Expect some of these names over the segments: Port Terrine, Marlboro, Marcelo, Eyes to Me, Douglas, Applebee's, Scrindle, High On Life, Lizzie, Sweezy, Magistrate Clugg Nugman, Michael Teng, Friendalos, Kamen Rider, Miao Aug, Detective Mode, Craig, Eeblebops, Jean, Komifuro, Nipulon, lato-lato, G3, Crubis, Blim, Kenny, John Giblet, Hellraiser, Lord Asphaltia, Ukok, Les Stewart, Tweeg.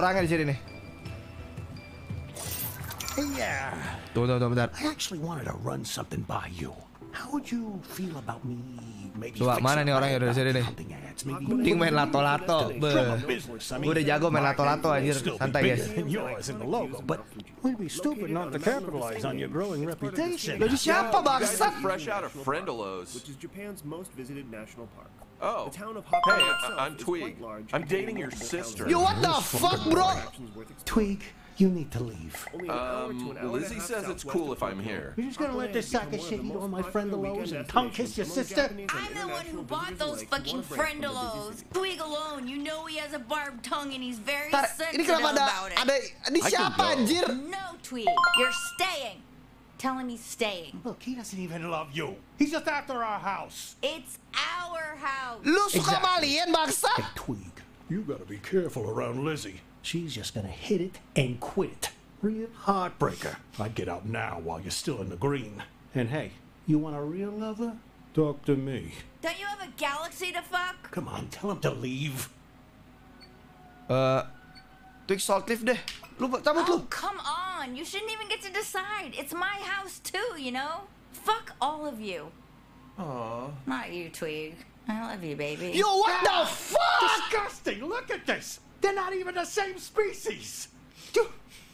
orangnya di sini nih. Yeah. Tunggu, tunggu, bentar. I actually wanted to run something by you. How would you feel about me? Coba mana nih orangnya udah di sini nih. Ting main lato-lato. Gue udah jago main lato-lato anjir. Santai guys. But we'd be stupid not to capitalize on your growing reputation. Jadi siapa bangsat? Fresh out of Friendalos, which is Japan's most visited national park. Oh, hey, I'm Tweeg. I'm dating your sister. Yo, what the fuck, bro? Tweeg, you need to leave. Lizzie says it's cool if I'm here. You're just gonna let this sack of shit eat all my Friendalos and tongue kiss your sister? I'm the one who bought those fucking Friendalos. Tweeg alone, you know he has a barbed tongue and he's very sensitive about it. No, Tweeg, you're staying. Tell him he's staying. Look, he doesn't even love you. He's just after our house. It's our house. Exactly. Hey, Tweeg, you gotta be careful around Lizzie. She's just gonna hit it and quit it. Real heartbreaker. I'd get out now while you're still in the green. And hey, you want a real lover? Talk to me. Don't you have a galaxy to fuck? Come on, tell him to leave. Tweeg salt lift deh. Oh, come on, you shouldn't even get to decide. It's my house too, you know? Fuck all of you. Aww. Not you, Tweeg. I love you, baby. Yo, what the fuck? Disgusting, look at this. They're not even the same species. Do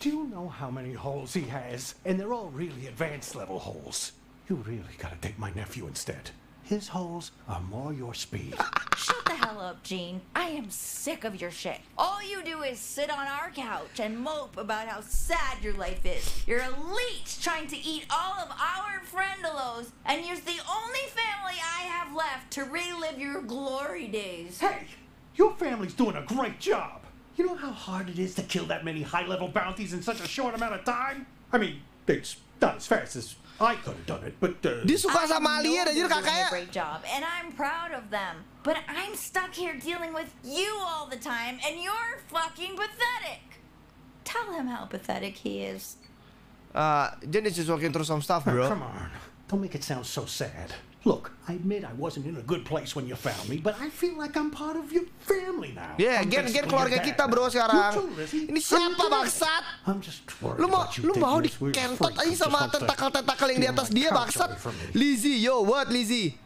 you know how many holes he has? And they're all really advanced level holes. You really gotta take my nephew instead. His holes are more your speed. Shut the hell up, Jean. I am sick of your shit. All you do is sit on our couch and mope about how sad your life is. You're a leech trying to eat all of our Friendalos, and you're the only family I have left to relive your glory days. Hey, your family's doing a great job. You know how hard it is to kill that many high-level bounties in such a short amount of time? I mean, it's not as fast as... I could have done it, but this is a great job, and I'm proud of them. But I'm stuck here dealing with you all the time, and you're fucking pathetic. Tell him how pathetic he is. Dennis is working through some stuff, bro. Come on, don't make it sound so sad. Look, I admit I wasn't in a good place when you found me, but I feel like I'm part of your family now. Yeah, get keluarga kita, bro, sekarang. Ini siapa bangsat? Lu mau dikentot aja sama tentakel-tentakel yang di atas dia bangsat. Lizzie, yo, what Lizzie?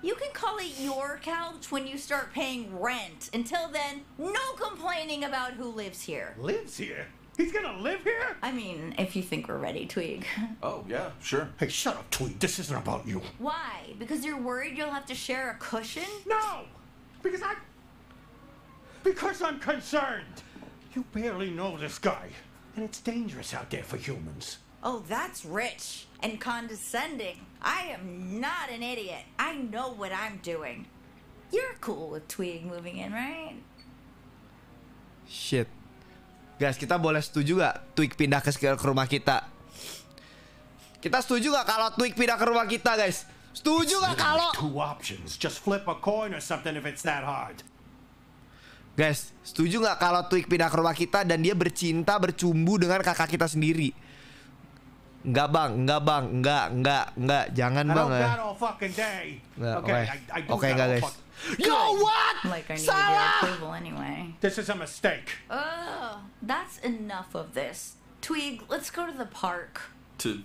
You can call it your couch when you start paying rent. Until then, no complaining about who lives here. Lives here? He's gonna live here? I mean, if you think we're ready, Tweeg. Oh, yeah, sure. Hey, shut up, Tweeg. This isn't about you. Why? Because you're worried you'll have to share a cushion? No! Because I'm concerned. You barely know this guy. And it's dangerous out there for humans. Oh, that's rich and condescending. I am not an idiot. I know what I'm doing. You're cool with Tweeg moving in, right? Shit. Guys, kita boleh setuju gak Tweeg pindah ke rumah kita? Kita setuju gak kalau Tweeg pindah ke rumah kita, guys? Setuju gak kalau? Guys, setuju gak kalau Tweeg pindah ke rumah kita dan dia bercinta, bercumbu dengan kakak kita sendiri? Enggak, Bang. Enggak, Bang. Enggak. Jangan, Bang. Oke, enggak, guys. Yo, what? Like I need your approval anyway. This is a mistake. Oh, that's enough of this. Tweeg, let's go to the park. To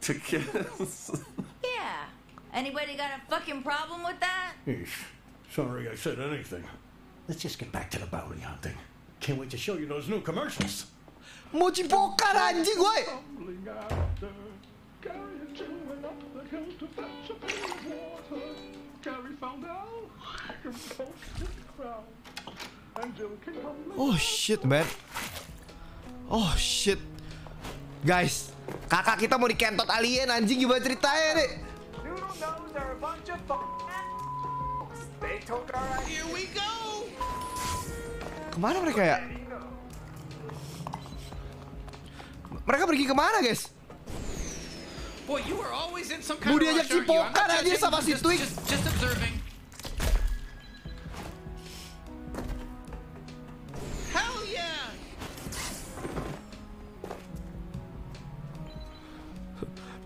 kiss? Yeah. Anybody got a fucking problem with that? Sorry I said anything. Let's just get back to the bounty hunting. Can't wait to show you those new commercials. Mochi poka anjing, woi. Oh shit, man. Oh shit. Guys, kakak kita mau dikentot alien anjing, gimana ceritanya nih? Kemana mereka ya? Mereka pergi kemana, guys? Mau diajak cipokan aja sama si Tweeg.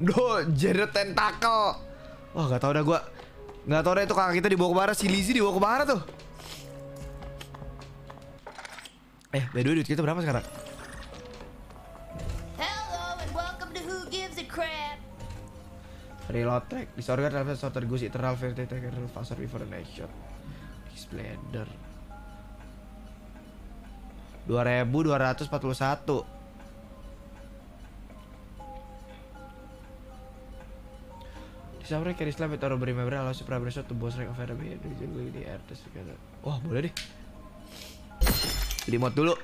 Duh, Jared Tentacle. Wah, gak tau dah gua. Gak tau dah itu kakak kita dibawa kemana, si Lizzie dibawa kemana tuh. By the way, duit kita berapa sekarang? Hello and welcome to Who Gives a Crap. Reload track. Disorder dalam sorter goes internal vertical tracker faster before the next shot. Splendor. 2241. Disorder carry slam with or remember allows supra brush to boss rank of enemy and jungle the air test together. Wah, boleh deh. Jadi mod dulu.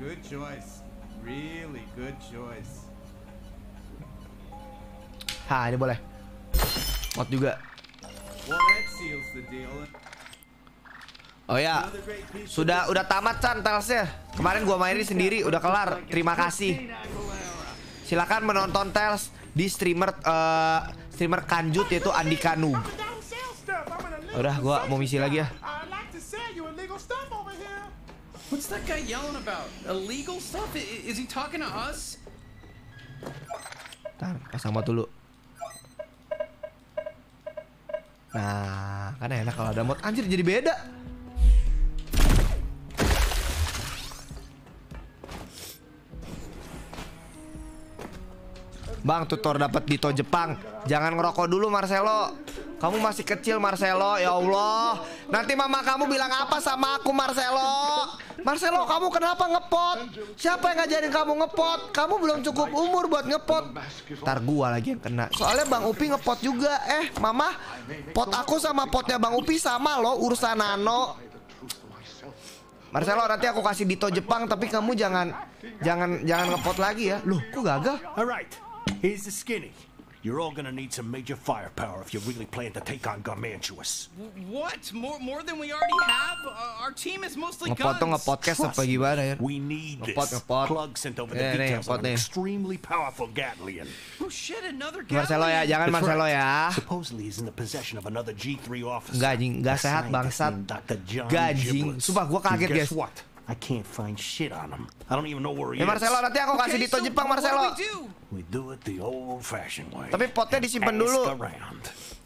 Good choice. Really good choice. Ha, ini boleh. Mod juga. Oh ya. Sudah tamat Chan Tales-nya. Kemarin gua mainin sendiri, udah kelar. Terima kasih. Silakan menonton Tales di streamer Kanjut yaitu Andika Nug. Udah, gua mau misi lagi ya. What's that guy yelling about? Illegal stuff? Is he talking to us? Bentar, pasang mod dulu. Nah, kan enak kalau ada mod. Anjir, jadi beda. Bang, tutor dapat Dito Jepang. Jangan ngerokok dulu, Marcelo. Kamu masih kecil, Marcelo. Ya Allah. Nanti mama kamu bilang apa sama aku, Marcelo? Marcelo, kamu kenapa ngepot? Siapa yang ngajarin kamu ngepot? Kamu belum cukup umur buat ngepot. Ntar gua lagi yang kena. Soalnya Bang Upi ngepot juga. Mama, pot aku sama potnya Bang Upi sama loh, urusan nano. Marcelo, nanti aku kasih Dito Jepang, tapi kamu jangan ngepot lagi ya. Loh, kok gagal? Alright. Here's the skinny. You're all gonna need some major firepower if you really plan to take on Garmantuous. What? More than we already have? Our team is mostly guns. We need this. Clugg sent over the details on an extremely powerful Gatlian. Oh shit, another Gatlian. Marcelo ya, jangan Marcelo ya. Supposedly he's in the possession of another G3 officer. Gajing, gak sehat bangsat. Gajing. Sumpah gua kaget guys. I can't find shit on him. I don't even know where he is. Marcelo, nanti aku kasih Dito Jepang, Marcelo. We do it the old-fashioned way. Tapi potnya disimpan dulu.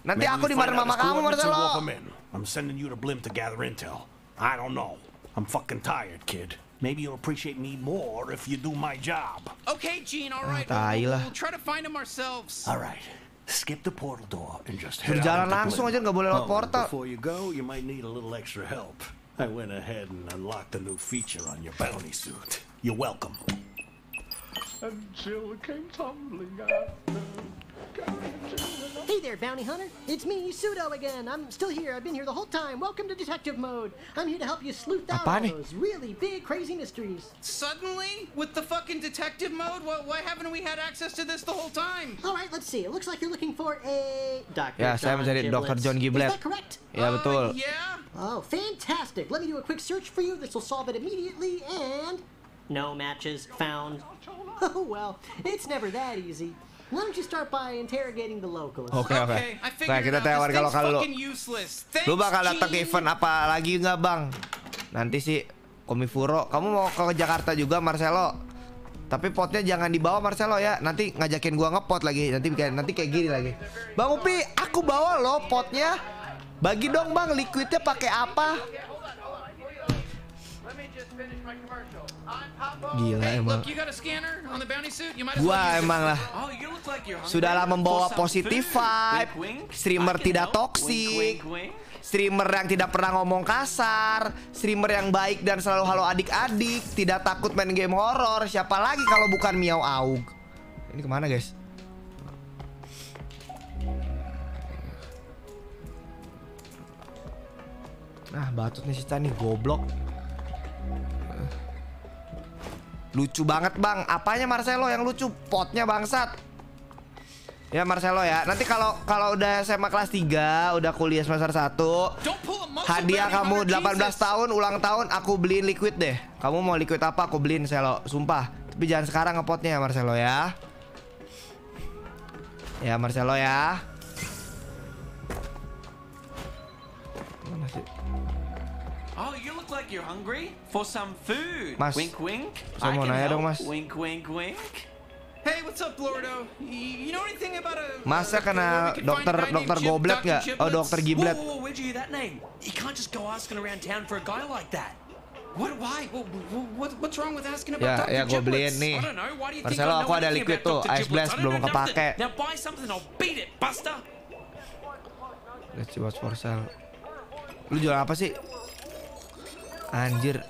Nanti aku dimarahin mama kamu, Marcelo. I'm sending you to Blim to gather intel. I don't know. I'm fucking tired, kid. Maybe you'll appreciate me more if you do my job. Okay, Jean. All right. We'll try to find him ourselves. All right. Skip the portal door and just head out. Berjalan langsung aja, nggak boleh lewat portal. Before you go, you might need a little extra help. I went ahead and unlocked a new feature on your bounty suit. You're welcome. Until it came tumbling after. Hey there, bounty hunter. It's me, Sudo again. I'm still here. I've been here the whole time. Welcome to Detective Mode. I'm here to help you sleuth out all those really big, crazy mysteries. Suddenly, with the fucking Detective Mode, why haven't we had access to this the whole time? All right, let's see. It looks like you're looking for a doctor. Yeah, saya mencari Dr. John Giblet. Is that correct? Yeah, betul. Yeah. Oh, fantastic. Let me do a quick search for you. This will solve it immediately. And no matches found. Oh well, it's never that easy. Why don't you start by interrogating the locals? Okay. I figured out this thing's fucking useless. Thanks, Gene. Lu bakal datang ke event apa lagi nggak, Bang? Nanti sih Komifuro. Kamu mau ke Jakarta juga, Marcelo? Tapi potnya jangan dibawa, Marcelo ya. Nanti ngajakin gua ngepot lagi. Nanti kayak gini lagi. Bang Upi, aku bawa lo potnya. Bagi dong, Bang. Liquidnya pakai apa? Gila emang. Gua emang lah sudahlah membawa positif vibe. Streamer tidak toksik, streamer yang tidak pernah ngomong kasar, streamer yang baik dan selalu halo adik-adik, tidak takut main game horror. Siapa lagi kalau bukan Miao Aug? Ini kemana guys? Nah batut nih si Chan nih goblok. Lucu banget Bang, apanya Marcelo yang lucu? Potnya bangsat. Ya Marcelo ya, nanti kalau udah SMA kelas 3, udah kuliah semester 1, hadiah kamu 18 tahun, ulang tahun, aku beliin liquid deh. Kamu mau liquid apa aku beliin, Marcelo, sumpah. Tapi jangan sekarang ngepotnya ya Marcelo ya. Ya Marcelo ya. Oh, you look like you're hungry for some food. Mas, wink, wink. I can help. Dong, Mas. Wink, wink, wink. Hey, what's up, Lordo? You know anything about a? Masa kena dokter Goblet nggak? Oh, dokter Giblet. Whoa, where'd you hear that name? You can't just go asking around town for a guy like that. What? Why? What's wrong with asking about Dr. Giblets? Ya, gue beliin nih. Marcelo, aku ada liquid tuh. Ice blast belum kepake. Now buy something, I'll beat it, Buster. Let's watch for sale. Lu jual apa sih? Anjir.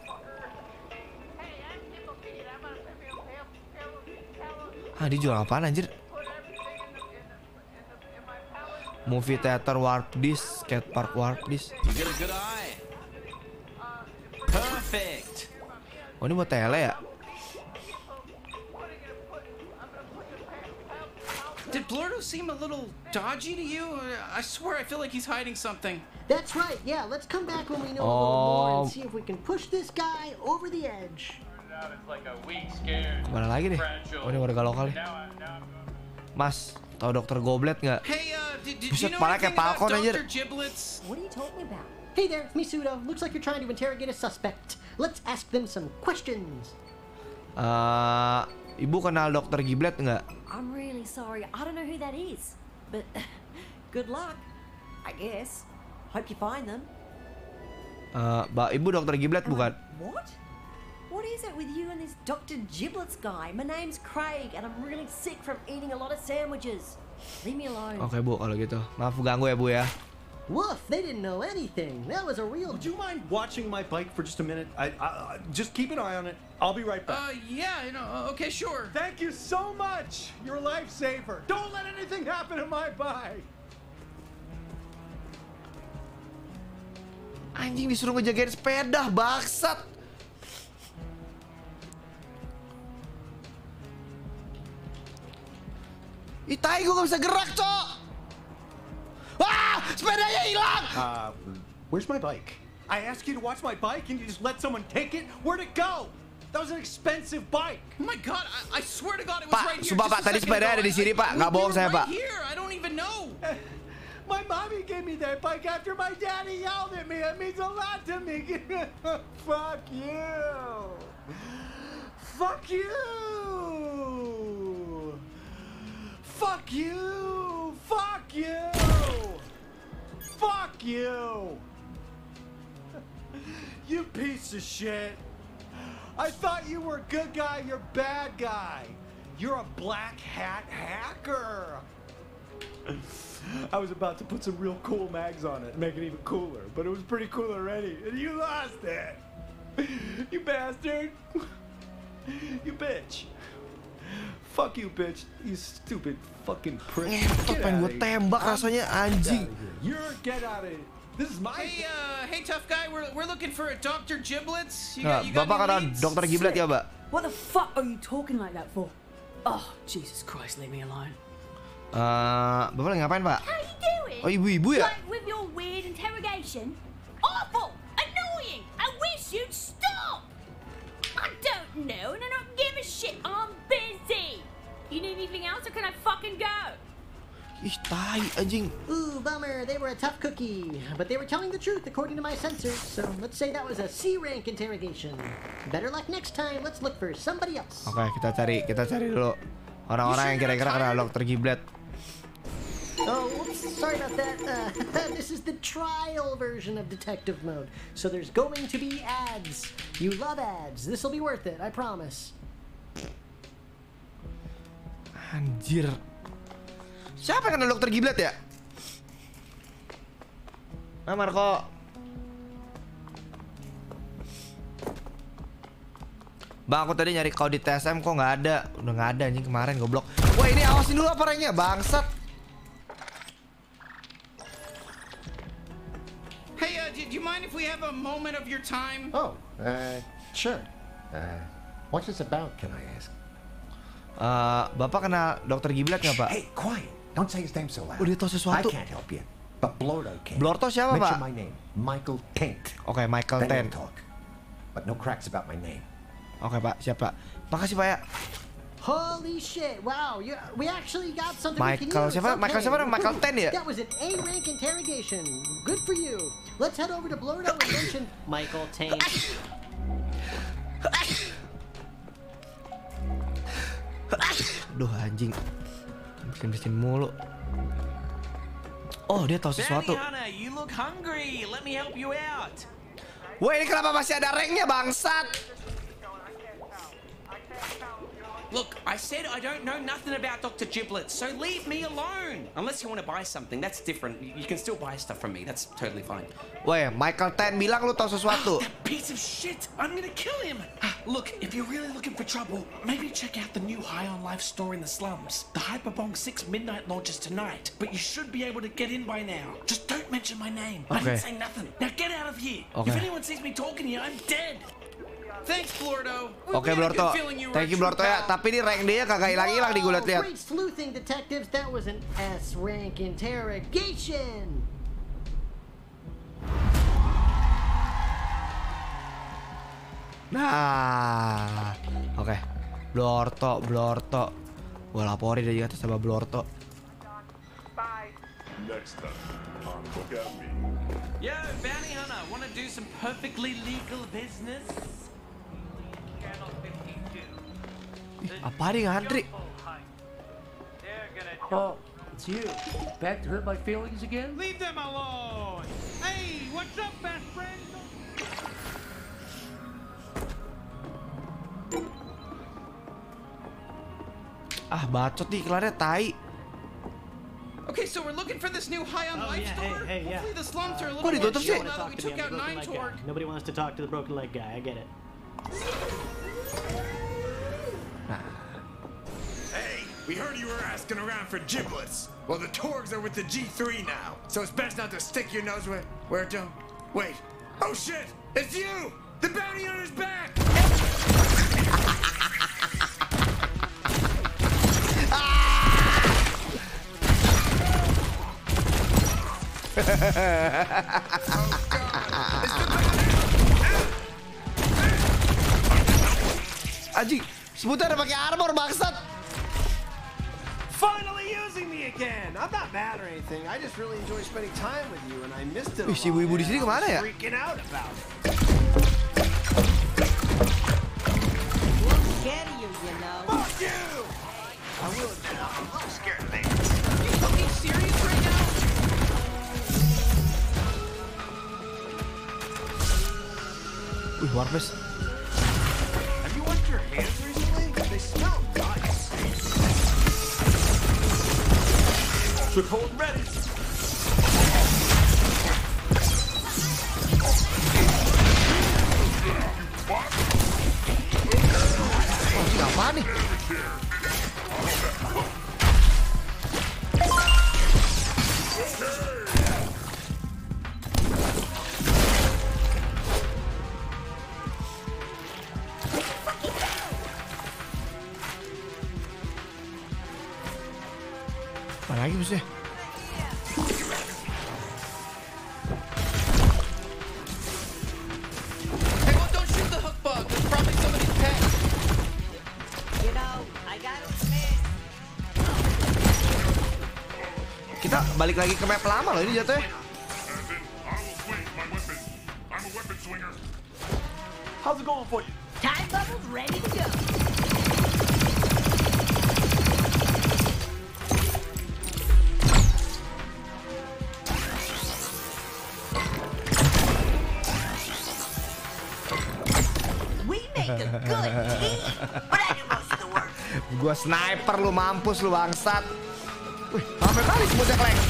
Ah, dia jual apaan anjir? Movie theater warp disc, skate park warp disc. Perfect. Oh, ini buat tele ya? Did Blorto seem a little dodgy to you? I swear I feel like he's hiding something. That's right. Yeah, let's come back when we know a little more and see if we can push this guy over the edge. Kemana lagi deh? Oh, ini warga lokal nih. Mas, tahu Dokter Goblet nggak? Buset, kepala kayak Falcon anjir. Hey there, it's me, Sudo. Looks like you're trying to interrogate a suspect. Let's ask them some questions. Ibu kenal Dokter Goblet nggak? I'm really sorry. I don't know who that is. But good luck, I guess. Hope you find them. Ibu Dokter Goblet bukan? What? What is it with you and this Dr. Giblets guy? My name's Craig, and I'm really sick from eating a lot of sandwiches. Leave me alone. Okay, Bu, kalau gitu. Maaf ganggu ya, Bu ya. Woof, they didn't know anything. That was a real... Would you mind watching my bike for just a minute? I just keep an eye on it. I'll be right back. Yeah, you know, okay, sure. Thank you so much. You're a lifesaver. Don't let anything happen to my bike. Anjing disuruh ngejagain sepeda, baksat. Itai, gue gak bisa gerak, cok. Ah, sepedanya hilang. Where's my bike? I asked you to watch my bike and you just let someone take it? Where'd it go? That was an expensive bike. Oh my God, I swear to God it was right here. Pak, tadi sepeda ada di sini, Pak. Nggak bohong saya, Pak. I don't even know. My mommy gave me that bike after my daddy yelled at me. It means a lot to me. Fuck you. Fuck you. Fuck you. Fuck you. Fuck you! You piece of shit! I thought you were a good guy, you're a bad guy! You're a black hat hacker! I was about to put some real cool mags on it and make it even cooler, but it was pretty cool already, and you lost it! You bastard! You bitch! Fuck you, bitch! You stupid fucking prick! Pengen gue tembak rasanya, anjing! You're get out of here! This is my. Hey, hey, tough guy. We're looking for a Dr. Giblets. You got Bapak kata Dr. Giblet ya, Mbak? What the fuck are you talking like that for? Oh, Jesus Christ, leave me alone. Bapak lagi ngapain, Pak? How you doing? Oh, ibu-ibu ya? Like with your weird interrogation? Awful, annoying. I wish you'd stop. I don't know, and I don't give a shit. I'm busy. You need anything else, or can I fucking go? Ih, tai, anjing. Ooh, bummer. They were a tough cookie, but they were telling the truth according to my sensors. So let's say that was a C-rank interrogation. Better luck next time. Let's look for somebody else. Okay, kita cari dulu orang-orang yang kira-kira kenal Dr. Goblet. Oh, whoops, sorry about that. This is the trial version of Detective Mode, so there's going to be ads. You love ads. This will be worth it, I promise. Anjir. Siapa yang kenal Dr. Goblet ya? Nah, Marco. Bang, aku tadi nyari kau di TSM kok nggak ada. Udah nggak ada anjing kemarin goblok. Wah, ini awasin dulu apa orangnya, bangsat. Hey, do you mind if we have a moment of your time? Oh, sure. What's this about, can I ask? Bapak kenal Dr. Goblet nggak, Pak? Hey, quiet. Don't say his name so loud. Udah tahu sesuatu. I can't help you, but Blorto can. Blorto siapa, Pak? My name, Michael Teng. Okay, Michael Teng. But no cracks about my name. Okay, Pak, siap, Pak. Makasih, Pak ya. Holy shit! Wow, we actually got something. Michael siapa? Michael siapa? Michael Teng ya. That was an A-rank interrogation. Good for you. Let's head over to Blorto and mention Michael Teng. Aduh, anjing. Bikin mulu. Oh, dia tahu sesuatu. Wah, ini kenapa masih ada ranknya, bangsat? Look, I said I don't know nothing about Dr. Giblet, so leave me alone. Unless you want to buy something, that's different. You can still buy stuff from me. That's totally fine. Wait, Michael Teng bilang lu tahu sesuatu. That piece of shit. I'm gonna kill him. Look, if you're really looking for trouble, maybe check out the new High On Life store in the slums. The Hyperbong 6 midnight launch is tonight, but you should be able to get in by now. Just don't mention my name. Okay. I didn't say nothing. Now get out of here. Okay. If anyone sees me talking here, I'm dead. Thanks, Blorto. Oke, Blorto. Thank you, Blorto ya. Tapi ini rank dia kagak hilang-hilang di gue lihat. Great sleuthing, detectives. That was an S rank interrogation. Nah. Oke. Blorto, Blorto. Gua laporin dia atas sama Blorto. Bye. Next time. Yo, bounty hunter, want to do some perfectly legal business? Apa nih ngantri? Oh, it's you. Back to hurt my feelings again? Leave them alone. Hey, what's up, best friend? Ah, bacot nih iklannya tai. Okay, so we're looking for this new High On Life store. Hey, yeah. Hopefully the slums are a little bit short now that we took out 9 Torque. Nobody wants to talk to the broken leg guy. I get it. Hey, we heard you were asking around for Giblets. Well, the Torgs are with the G3 now, so it's best not to stick your nose where it don't. Wait. Oh shit! It's you. The bounty hunter's back. Oh God. Aji, sebutan pakai armor bangsat. Finally using me again. I'm not mad or anything. I just really enjoy spending time with you, and I missed it. Si wibu di sini kemana ya? Freaking out about it. We'll get you, you know. Fuck you. I will. I'm scared of it. You fucking serious right now? Warpes. Have you washed your hands recently? They smell nice. Should hold ready. Balik lagi ke map lama loh ini jatuhnya. How's it going for you? Time bubble's ready to go. We make a good team. But I do most of the work. Gua sniper lu, mampus lu bangsat. Wih, sampai kali sebutnya kleng.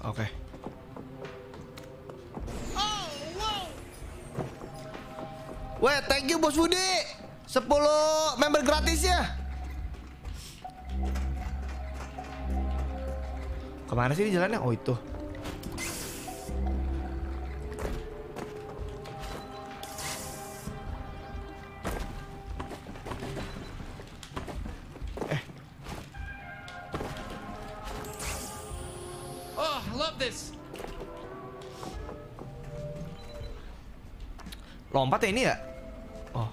Oke. Weh, thank you Bos Budi. 10 member gratisnya. Kemana sih ini jalannya? Oh itu. Lompat ya ini ya? Oh.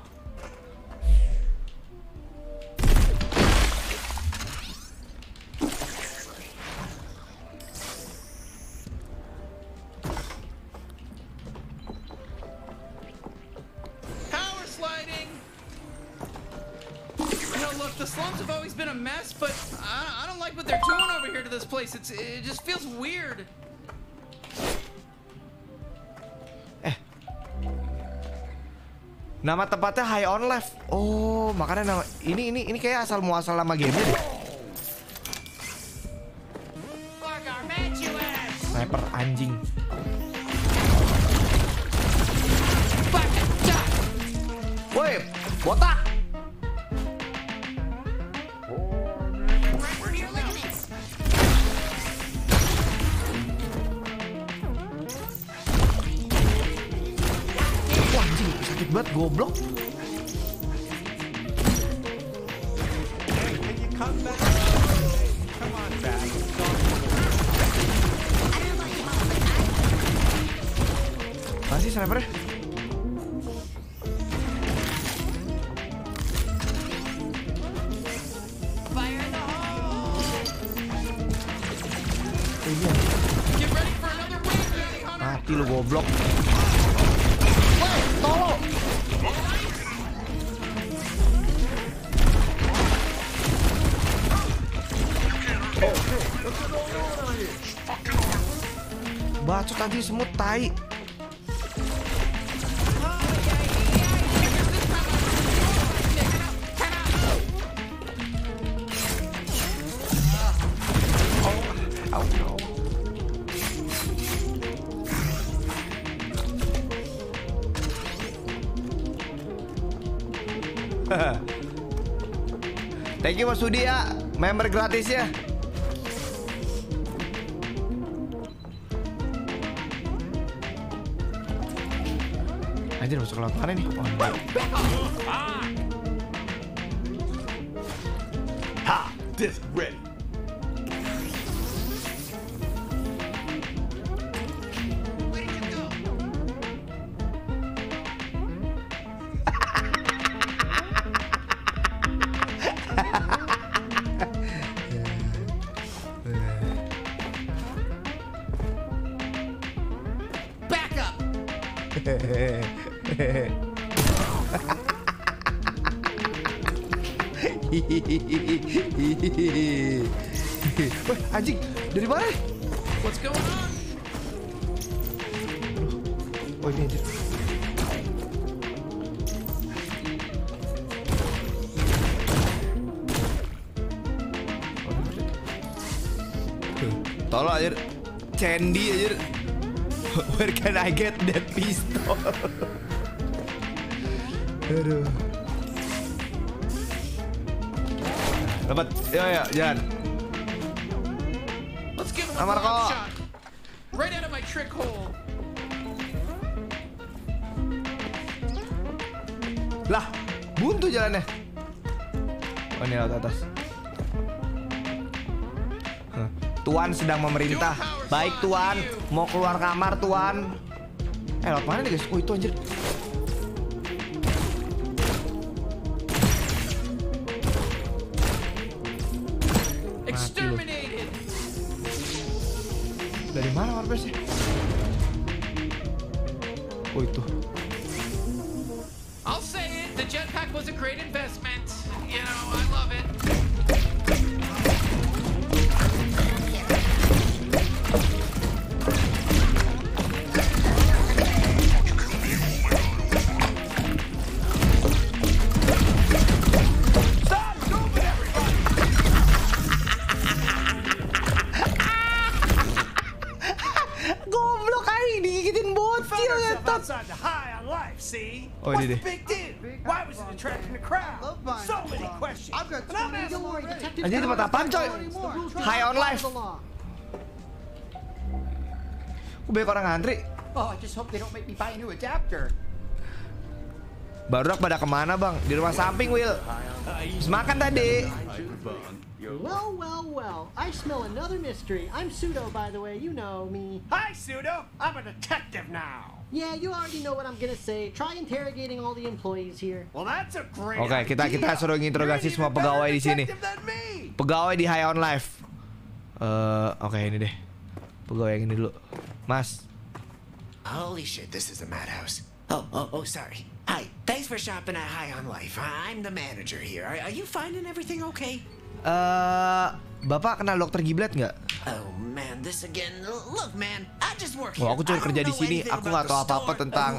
Power sliding. slums have always been a mess, but I don't like what they're doing over here to this place. It just feels weird. Nama tempatnya High On Life. Oh, makanya nama ini kayak asal muasal nama game deh. Sniper anjing. Woi, botak. Buat goblok. Masih sniper. Mati lu goblok. Bacot tadi semut tai. Thank you Mas Sudi ya, member gratisnya. Anjir masuk laut mana nih? Ha, this ready. Anjing, dari mana? What's going on? Oh, ini anjir. Tolong anjir, Candy anjir. Where can I get that pistol? Aduh. Dapat, ya jalan. Amar kok. Right out of my trick hole. Lah, buntu jalannya. Oh, ini laut atas. Tuan sedang memerintah. Baik Tuan, mau keluar kamar Tuan. Laut mana nih guys? Oh, itu anjir. Dari mana warbase? Oh itu. I'll say it, the jetpack was a great investment. You know, I love it. Oh, what's the big deal? Why was it attracting the crowd? So many questions. I've got so many more. I need to put a punch on. High On Life. Aku banyak orang antri. Oh, I just hope they don't make me buy a new adapter. Barudak pada kemana bang? Di rumah samping Will. Habis makan tadi. Well. I smell another mystery. I'm Sudo, by the way. You know me. Hi, Sudo. I'm a detective now. Yeah, you already know what I'm gonna say. Try interrogating all the employees here. Well, that's a great idea. Okay, kita suruh interogasi semua pegawai di sini. Pegawai di High On Life. Okay, ini deh. Pegawai yang ini dulu, Mas. Holy shit, this is a madhouse. Oh, sorry. Hi. Thanks for shopping at High On Life. I'm the manager here. Are you finding everything okay? Bapak kenal Dr. Giblet nggak? Oh man, this again. Look man, I just work here. Aku cuma kerja di sini. Aku nggak tahu apa-apa tentang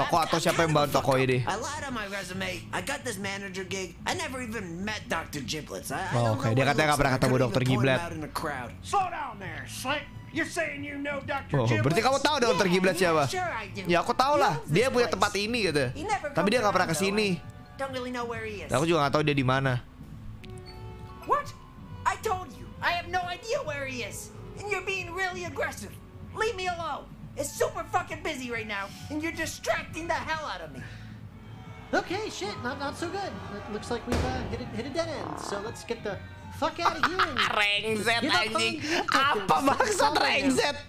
toko atau siapa yang bangun toko ini. I lied on my resume. I got this manager gig. I never even met Dr. Giblet. Okay, dia katanya nggak pernah ketemu Dr. Giblet. Slow down there, slick. You're saying you know Dr. Giblet? Oh, berarti kamu tahu Dr. Giblet siapa? Ya aku tahu lah. Dia punya tempat ini gitu. Tapi dia nggak pernah kesini. Aku juga nggak tahu dia di mana. What? I told you, I have no idea where he is, and you're being really aggressive. Leave me alone. It's super fucking busy right now, and you're distracting the hell out of me. Okay, shit, not so good. It looks like we've hit a dead end, so let's get the fuck out of here. Rengset anjing. Apa maksud rengset?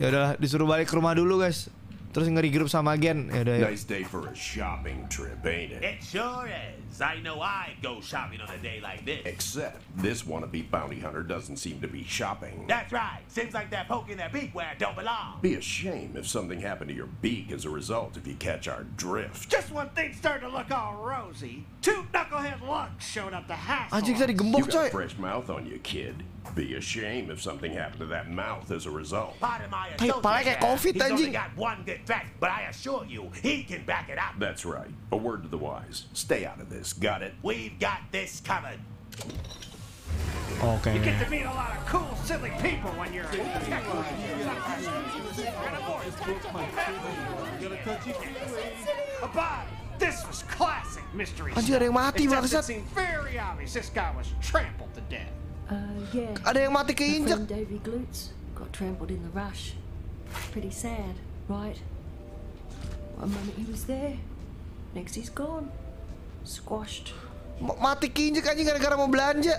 Ya udahlah, disuruh balik ke rumah dulu, guys. Terus nge-regroup sama Gen. Yaudah, nice day for a shopping trip, ain't it? It sure is. I know I go shopping on a day like this. Except this wannabe bounty hunter doesn't seem to be shopping. That's right. Seems like they're poking their beak where it don't belong. Be a shame if something happened to your beak as a result if you catch our drift. Just when things started to look all rosy, two knucklehead lunks showed up to hassle. Anjing tadi gembok, coy. You got a fresh mouth on you, kid. Be a shame if something happened to that mouth as a result. Part of my associate, he's only got one good fact, but I assure you, he can back it up. That's right. A word to the wise. Stay out of this. Got it? We've got this covered. Okay. You get to meet a lot of cool, silly people when you're a detective. This was classic mystery. It seemed very obvious this guy was trampled to death. Yeah. Ada yang mati keinjak. Davy Glutes got trampled in the rush. Pretty sad, right? One moment he was there, next he's gone. Squashed. Mati keinjak aja gara-gara mau belanja.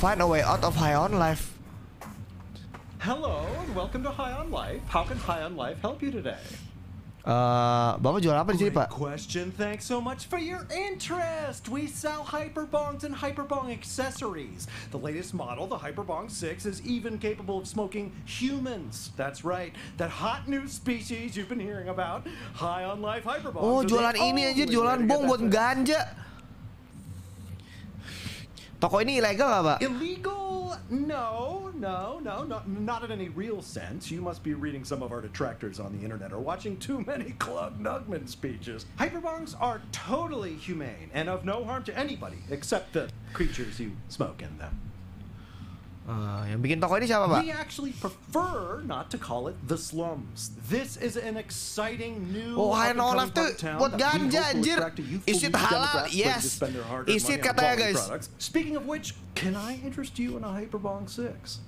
Find a way out of High On Life. Hello, and welcome to High On Life. How can High On Life help you today? Bapak jual apa di sini, Pak? Question. Thanks so much for your interest. We sell hyperbongs and hyperbong accessories. The latest model, the Hyperbong 6, is even capable of smoking humans. That's right. That hot new species you've been hearing about, High On Life hyperbongs. Oh, jualan ini aja, jualan bong buat ganja. Toko ini ilegal nggak, Pak? Illegal? No, not in any real sense. You must be reading some of our detractors on the internet or watching too many Clugg Nugman speeches. Hyperbongs are totally humane and of no harm to anybody except the creatures you smoke in them. Yang bikin toko ini siapa, Pak? We actually prefer not to call it the slums. This is an exciting new. Oh, High On Life tuh buat ganja, anjir. Is it halal? Yes. Is it katanya, guys? Speaking of which, can I interest you in a Hyperbong 6?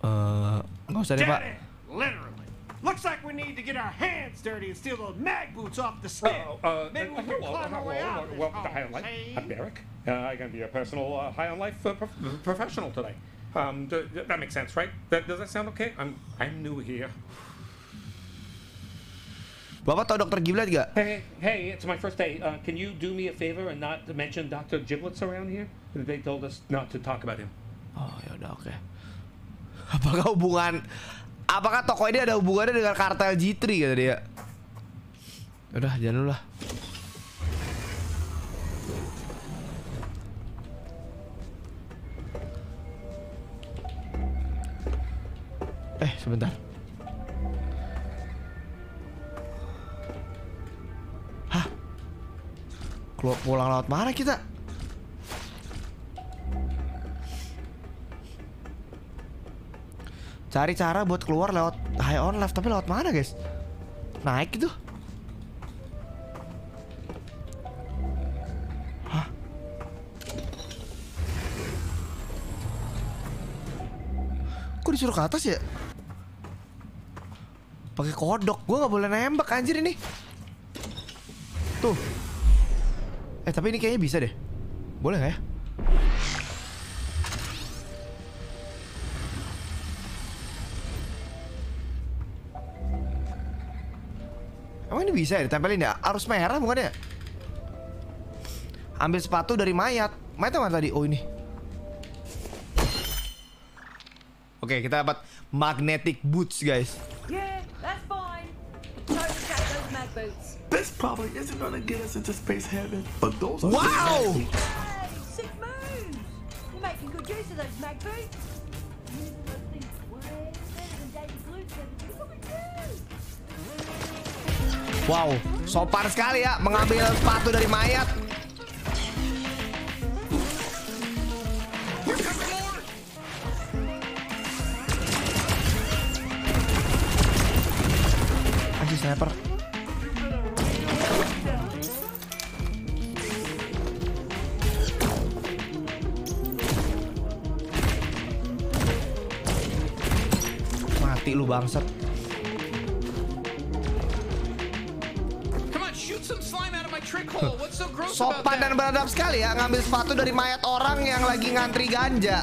Nggak usah deh, Pak. Literally. Looks like we need to get our hands dirty and steal those mag boots off the stand. Maybe we can climb our way out. Welcome to High On Life. I'm Eric. I'm gonna be a personal High On Life professional today. That makes sense, right? Does that sound okay? I'm new here. Bapak tahu Dr. Giblet gak? Hey, it's my first day. Can you do me a favor and not mention Dr. Giblet's around here? They told us not to talk about him. Oh, yaudah, okay. Apakah toko ini ada hubungannya dengan kartel G3 kata dia? Udah, jangan dulu lah. Sebentar. Hah? Keluar pulang lewat mana kita? Cari cara buat keluar lewat High On Life, tapi lewat mana, guys? Naik gitu. Kok disuruh ke atas ya? Pakai kodok, gue nggak boleh nembak anjir ini. Tuh. Tapi ini kayaknya bisa deh. Boleh nggak ya? Emang ini bisa ya ditempelin ya? Arus merah bukan ya? Ambil sepatu dari mayat. Mayatnya mana tadi? Oh ini. Oke, kita dapat magnetic boots, guys. Yeah. boats. This probably isn't gonna get us into space heaven, but those are wow! Hey, sick moves! You're making good use of those mag boots. Moves I think way better than David Luke ever did. Look at you! Wow, sopan sekali ya mengambil sepatu dari mayat. Sniper. Mati lu bangsat. Sopan dan beradab sekali ya ngambil sepatu dari mayat orang yang lagi ngantri ganja.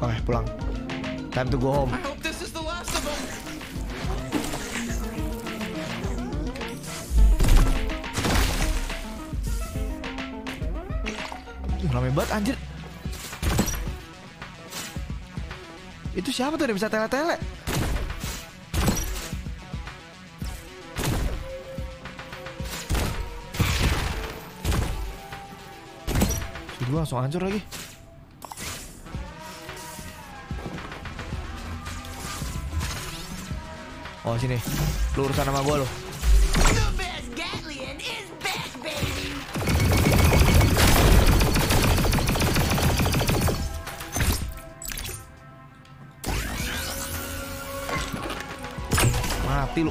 Oke, pulang. Time to go home. Rame banget anjir. Itu siapa tuh yang bisa tele-tele? Sudah langsung hancur lagi. Oh sini, lu urusan sama gua lu. The best Gatlian is best, baby. Mati lu,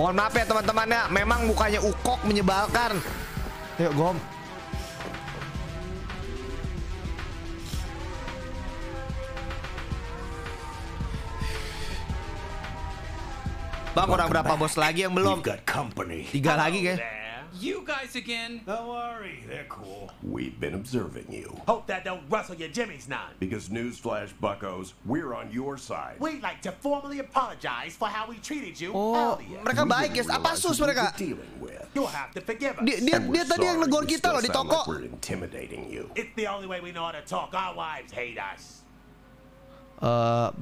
Mohon maaf ya teman-temannya, memang mukanya Ukok menyebalkan. Yuk gom. Bang, kurang berapa bos lagi yang belum? 3 lagi guys. You guys again? Don't worry, they're cool. We've been observing you. Hope that don't rustle your jimmies none. Because newsflash, buckos, we're on your side. We'd like to formally apologize for how we treated you. Oh, mereka baik guys. Apa sus mereka? You'll have to forgive us. Dia tadi yang negor kita loh di toko. We're intimidating you. It's the only way we know how to talk. Our wives hate us.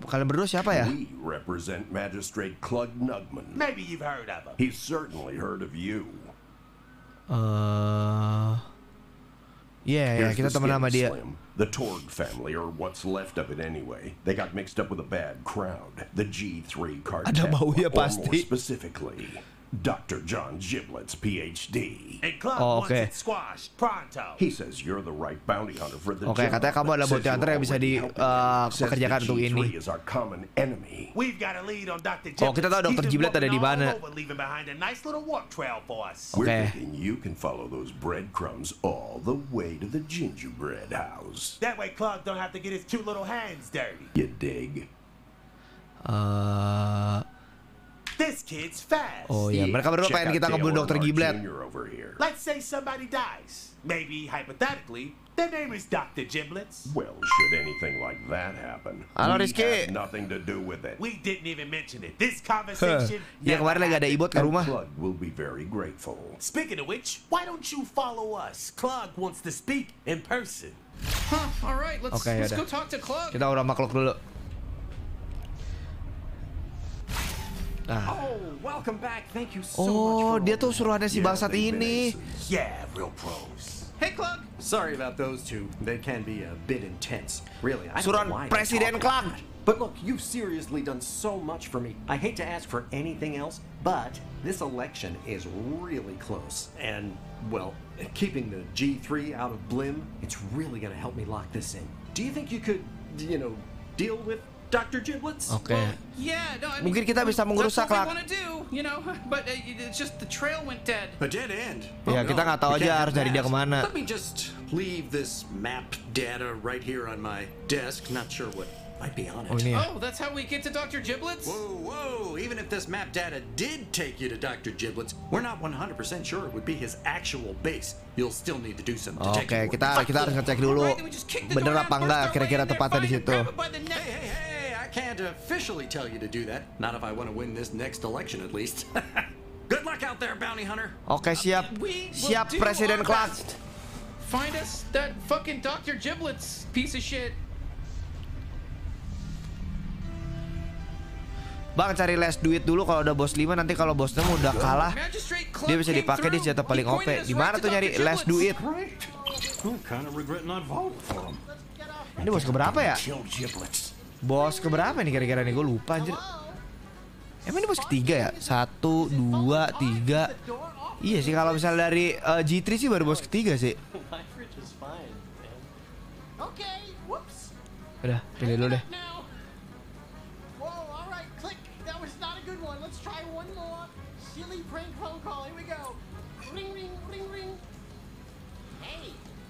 Kalian berdua siapa ya? We represent Magistrate Clugg Nugman. Maybe you've heard of him. He's certainly heard of you. Yeah, kita temen sama dia. The Torg family, or what's left of it anyway, they got mixed up with a bad crowd. The G3 cartel, or more specifically, Dr. John Giblet's PhD. And Club wants it squashed pronto. He says you're the right bounty hunter for the job. Okay, katanya kamu adalah bounty hunter yang bisa dipekerjakan untuk ini. We've got a lead on Dr. Giblet. Oh, kita tahu Dr. Giblet ada di mana. Okay. You can follow those breadcrumbs all the way to the gingerbread house. That way Club don't have to get his cute little hands dirty. You dig? This kid's fast. Oh yeah, mereka berdua pengen kita ngebunuh Dr. Giblet. Let's say somebody dies. Maybe hypothetically, their name is Dr. Giblets. Well, should anything like that happen, we had nothing to do with it. We didn't even mention it. This conversation. Ya kemarin lagi ada ibot ke rumah. Clugg will be very grateful. Speaking of which, why don't you follow us? Clugg wants to speak in person. Huh? All right, let's go talk to Clugg. Kita udah makluk dulu. Oh, welcome back. Thank you so much. Oh, dia tuh suruhannya si bangsat ini. Yeah, real pros. Hey, Clugg. Sorry about those two. They can be a bit intense. Really, I don't mind. Suruhan Presiden Clugg. But look, you've seriously done so much for me. I hate to ask for anything else, but this election is really close. And well, keeping the G3 out of Blim, it's really going to help me lock this in. Do you think you could, you know, deal with Dr. Giblets? Okay. Yeah, no, I mean, mungkin kita bisa mengurusak lah. You know, but it's just the trail went dead. A dead end. Ya, kita nggak tahu aja harus dari dia kemana. Let me just leave this map data right here on my desk. Not sure what might be on it. Oh, yeah. Oh, that's how we get to Dr. Giblet's? Whoa, whoa. Even if this map data did take you to Dr. Giblet's, we're not 100% sure it would be his actual base. You'll still need to do some detecting. Oke, kita harus ngecek dulu. Bener apa enggak kira-kira tepatnya di situ. Hey, I can't officially tell you to do that. Not if I want to win this next election at least. Good luck out there, bounty hunter. Oke, siap. Siap, Presiden Clugg. Find us that fucking Dr. Giblet's piece of shit. Bang, cari Lezduit dulu. Kalau udah bos 5, nanti kalau bosnya udah kalah, dia bisa dipakai di senjata paling OP. Di mana tuh nyari Lezduit? Ini bos keberapa ya? Bos keberapa nih kira-kira nih? Gue lupa anjir. Emang ini bos ketiga ya? 1, 2, 3. Iya sih, kalau misalnya dari G3 sih baru bos ketiga sih. Udah, pilih dulu deh.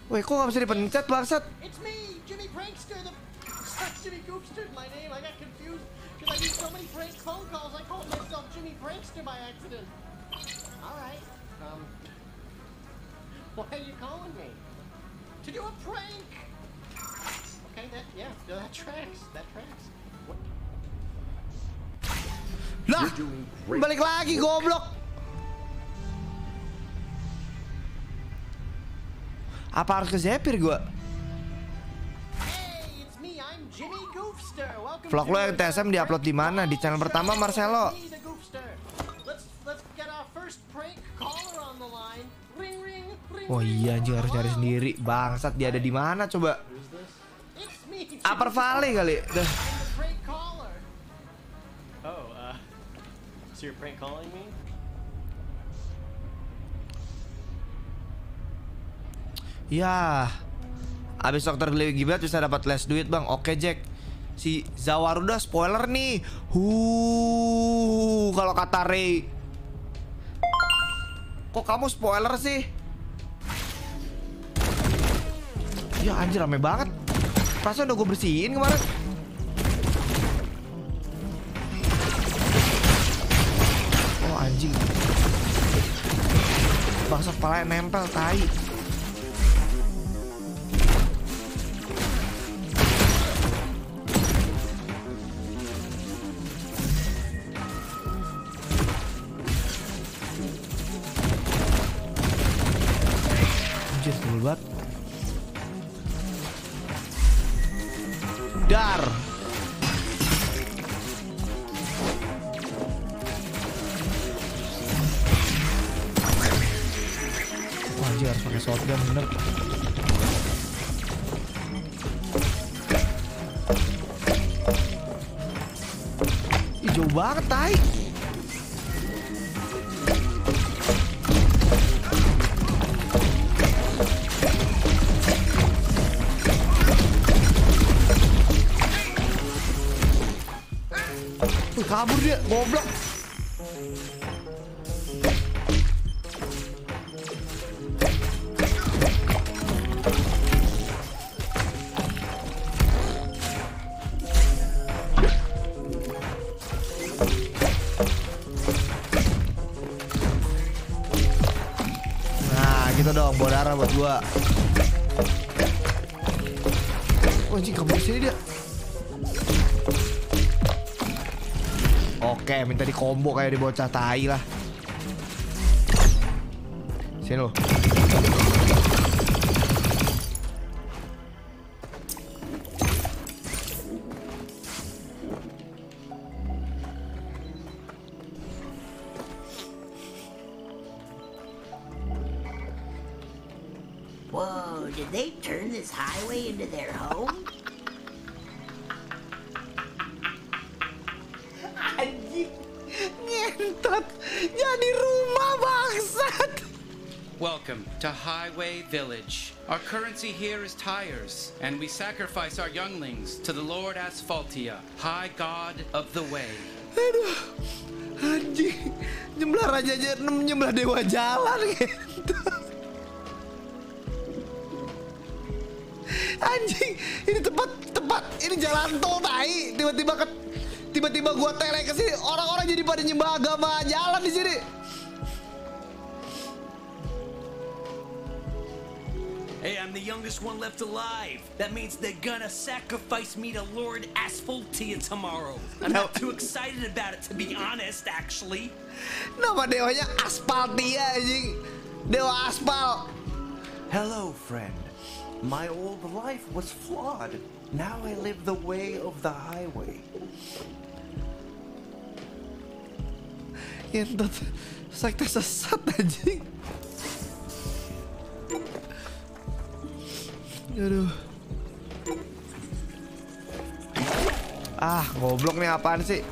Weh, kok gak bisa dipencet, bangsat? Lah, balik lagi, goblok. Apa harus ke Zephyr gua? Vlog lo yang TSM diupload di mana? Di channel pertama Marcelo. Oh iya, anjing harus cari sendiri. Bangsat, dia ada di mana coba? Upper Valley kali. Duh. So you're prank calling me? Ya, abis dokter Giblet bisa dapat Lezduit, bang. Oke, Jack. Si Zawaruda spoiler nih. Kalau kata Ray. Kok kamu spoiler sih? Ya anjir, rame banget. Perasaan udah gue bersihin kemarin. Oh anjing. Bangsat, palanya nempel, tai. Dar. Wah, dia harus pakai shotgun, bener. Ih, jauh banget, tai. Kabur dia, goblok. Nah, gitu dong, bawa darah buat gua. Oh, anjing, kabur sini dia. Oke, minta di combo kayak di bocah tai lah. Sini lo. Whoa, did they turn this highway into their home? Welcome to Highway Village. Our currency here is tires, and we sacrifice our younglings to the Lord Asphaltia, High God of the Way. Aduh, anjing, nyembelih raja nyembelih dewa jalan gitu. Anjing, ini tempat ini jalan tol tai. Tiba-tiba gua tele ke sini, orang-orang jadi pada nyembah agama jalan di sini. Hey, I'm the youngest one left alive. That means they're gonna sacrifice me to Lord Asphaltia tomorrow. I'm not too excited about it, to be honest, actually. Nama dewanya Asphaltia, anjing. Dewa Aspal. Hello, friend. My old life was flawed. Now I live the way of the highway. Entot, sakit sesat, anjing. Aduh. Ah, goblok nih apaan sih?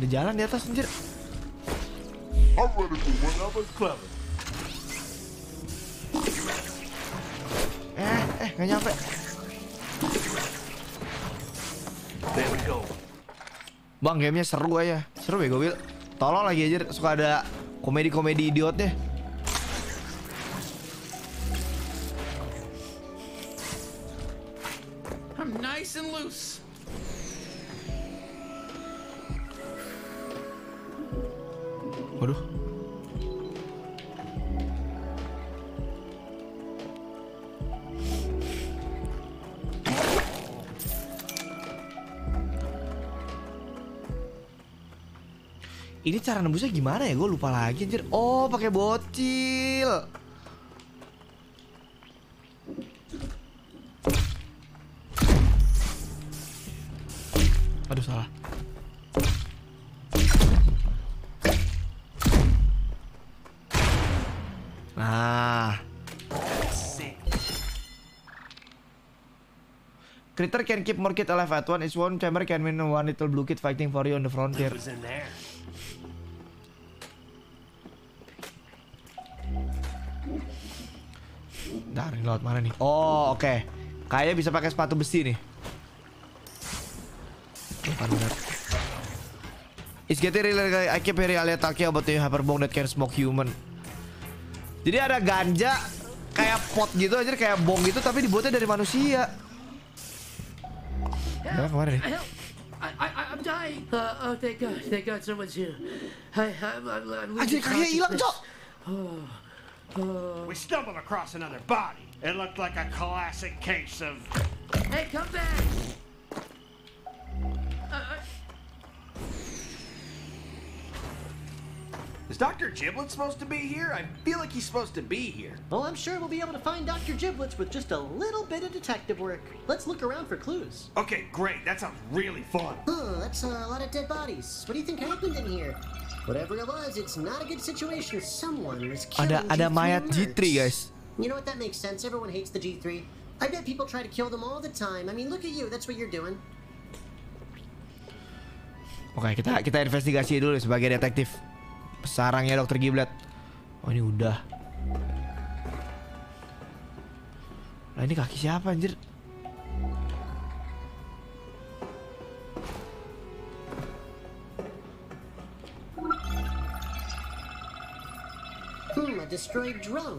Ada jalan di atas anjir. Nggak nyampe. Bang, gamenya seru aja. Seru ya, Wil. Tolong lagi anjir, suka ada komedi-komedi idiot deh. I'm nice and loose. Waduh. Ini cara nembusnya gimana ya? Gue lupa lagi anjir. Oh, pakai bocil. Aduh, salah. Critter can keep more kid alive at one. Is one chamber can win one little blue kid fighting for you on the frontier. Dah, ini laut mana nih? Oh, oke. Kayaknya bisa pakai sepatu besi nih. It's getting really. I keep hearing Alia talking about the hyperbong that can smoke human. Jadi ada ganja kayak pot gitu aja, kayak bong gitu, tapi dibuatnya dari manusia. I'm dying. Oh, thank God, someone's here. I'm losing consciousness. We stumbled across another body. It looked like a classic case of. Hey, come back! Is Dr. Giblet supposed to be here? I feel like he's supposed to be here. Well, I'm sure we'll be able to find Dr. Giblet with just a little bit of detective work. Let's look around for clues. Okay, great. That sounds really fun. Oh, that's a lot of dead bodies. What do you think happened in here? Whatever it was, it's not a good situation. Someone was killing ada mayat G3, guys. You know what? That makes sense. Everyone hates the G3. I bet people try to kill them all the time. I mean, look at you. That's what you're doing. Oke, kita investigasi dulu sebagai detektif. Sarangnya Dr. Giblet. Oh, ini udah. Nah, ini kaki siapa anjir?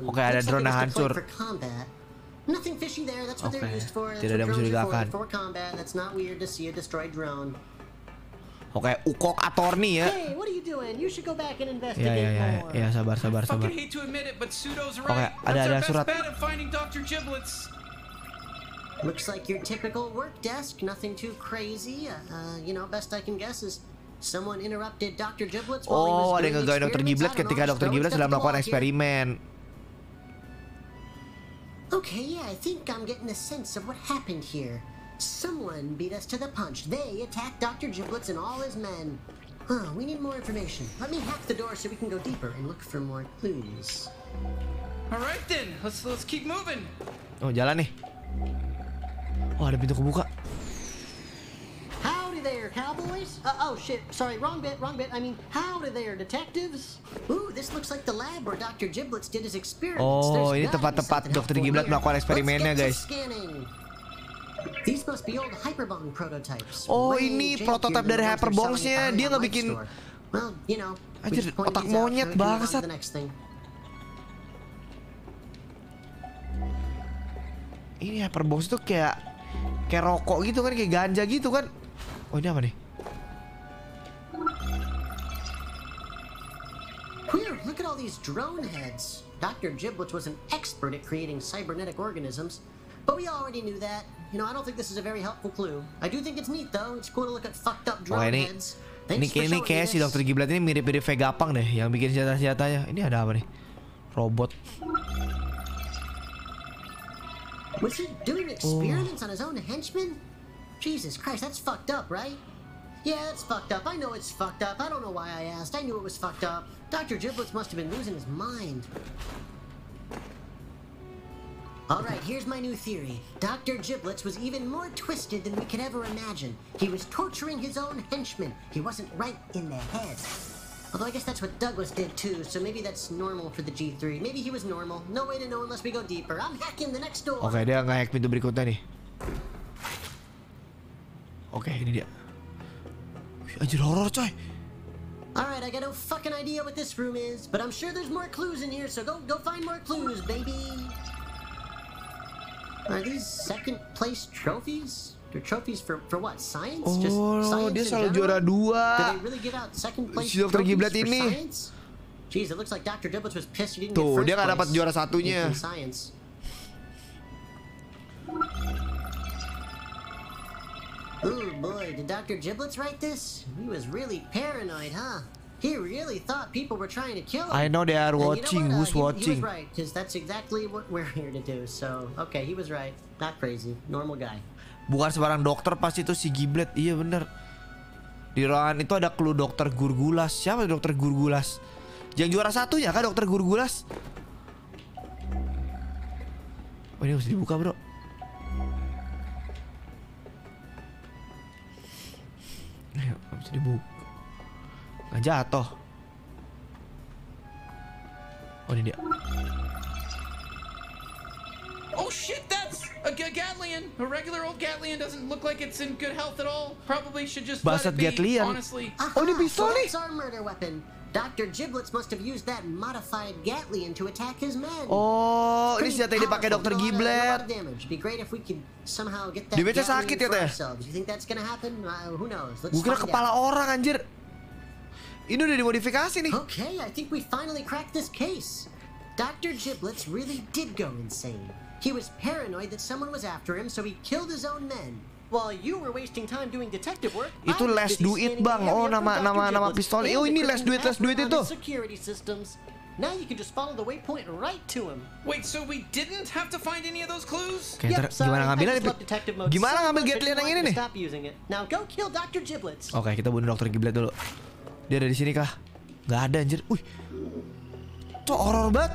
Oke, ada drone yang hancur. Nothing fishy there. That's what they're used for. Tidak ada mencurigakan. Oke, Ukok Attorney ya. Ya, sabar. Oke, ada surat. Looks like your typical work desk, nothing too crazy. You know, best I can guess is someone interrupted Dr. Giblet. Oh, ada yang ngegain Dr. Giblet ketika Dr. Giblet sedang melakukan eksperimen. Okay, yeah, I think I'm getting a sense of what happened here. Someone beat us to the punch. They attacked Dr. Giblets and all his men. Huh, we need more information. Let me hack the door so we can go deeper and look for more clues. All right then, let's keep moving. Oh, jalan nih. Oh, ada pintu kebuka. Howdy there, cowboys. Oh shit, sorry, wrong bit. I mean, howdy there, detectives. Ooh, this looks like the lab where Dr. Giblets did his experiments. Oh, ini tempat-tempat Dr. Giblet melakukan eksperimennya, guys. These must be old Hyperbong prototypes. Oh, ini prototipe dari Hyperbong-nya. Dia ngebikin anjir, otak monyet bangsat. Ini Hyperbong itu kayak rokok gitu kan, kayak ganja gitu kan. Oh, ini apa nih? Weird, look at all these drone heads. Dr. Giblet was an expert at creating cybernetic organisms, but we already knew that. You know, I don't think this is a very helpful clue. I do think it's neat though. It's cool to look at fucked up drone heads. Ini kayak si Dr. Giblet ini mirip-mirip Vegapunk deh yang bikin senjata-senjatanya. Ini ada apa nih? Robot. Was he doing experiments on his own henchmen? Jesus Christ, that's fucked up, right? Yeah, that's fucked up. I know it's fucked up. I don't know why I asked. I knew it was fucked up. Dr. Giblets must have been losing his mind. All right, here's my new theory. Dr. Giblets was even more twisted than we could ever imagine. He was torturing his own henchmen. He wasn't right in the head. Although I guess that's what Douglas did too, so maybe that's normal for the G3. Maybe he was normal. No way to know unless we go deeper. I'm hacking the next door. Oke, dia nge-hack pintu berikutnya nih. Oke, ini dia. Anjir, horror coy. Alright, I got no fucking idea what this room is, but I'm sure there's more clues in here, so go find more clues, baby. Are these second place trophies? They're trophies for what? Science? Just science. Dia selalu juara 2. Do they really give out second place trophies for science? Jeez, it looks like Dr. Giblets was pissed he didn't get first place. Tuh, dia gak dapat juara satunya. Oh boy, did Dr. Giblets write this? He was really paranoid, huh? He really thought people were trying to kill him. I know they are watching. Who's watching? He was right, because that's exactly what we're here to do. So, okay, he was right. Not crazy, normal guy. Bukan sebarang dokter pasti itu si Giblet. Iya bener. Di ruangan itu ada clue dokter Gurgulas. Siapa dokter Gurgulas? Yang juara satunya kan dokter Gurgulas? Oh, ini harus dibuka bro. Ayo, harus dibuka. Nggak jatuh. Oh, ini dia. Oh shit, that's a Gatlian. A regular old Gatlian doesn't look like it's in good health at all. Probably should just let it be, honestly. Oh, ini pistol nih. It's our murder weapon. Dr. Giblets must have used that modified Gatlian to attack his men. Oh, ini senjata yang dipakai Dr. Giblet. Damage-nya sakit ya teh. Gue kira kepala orang anjir. Ini udah dimodifikasi nih. Okay, I think we finally cracked this case. Dr. Giblets really did go insane. He was paranoid that someone was after him, so he killed his own men. While you were wasting time doing detective work, itu Lezduit bang. Oh, nama pistol. Oh, ini Lezduit itu. Now you can just follow the waypoint right to him. Wait, so we didn't have to find any of those clues? Gimana ngambil Gatlian yang ini nih? Now go kill Dr. Giblets. Oke, kita bunuh Dr. Giblet dulu. Dia ada di sini kah? Gak ada anjir. Wih, tuh horor banget.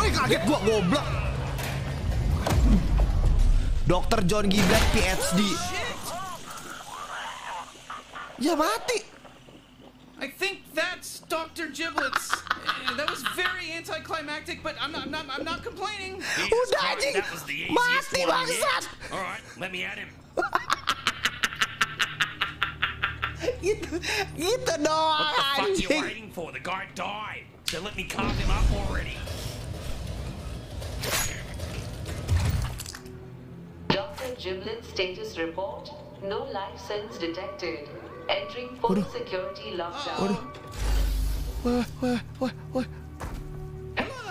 Wih, kaget gua goblok. Dr. John Giblet, PhD. Ya mati. I think that's Dr. Giblet's. That was very anticlimactic, but I'm not complaining. Udah anjing. Mati bangsat. All right, let me add him. Gitu doang anjing. What the fuck are you waiting for? The guy died. So let me carve him up already. Dr. Giblet status report. No life cells detected. Entering full security lockdown. What? Hello!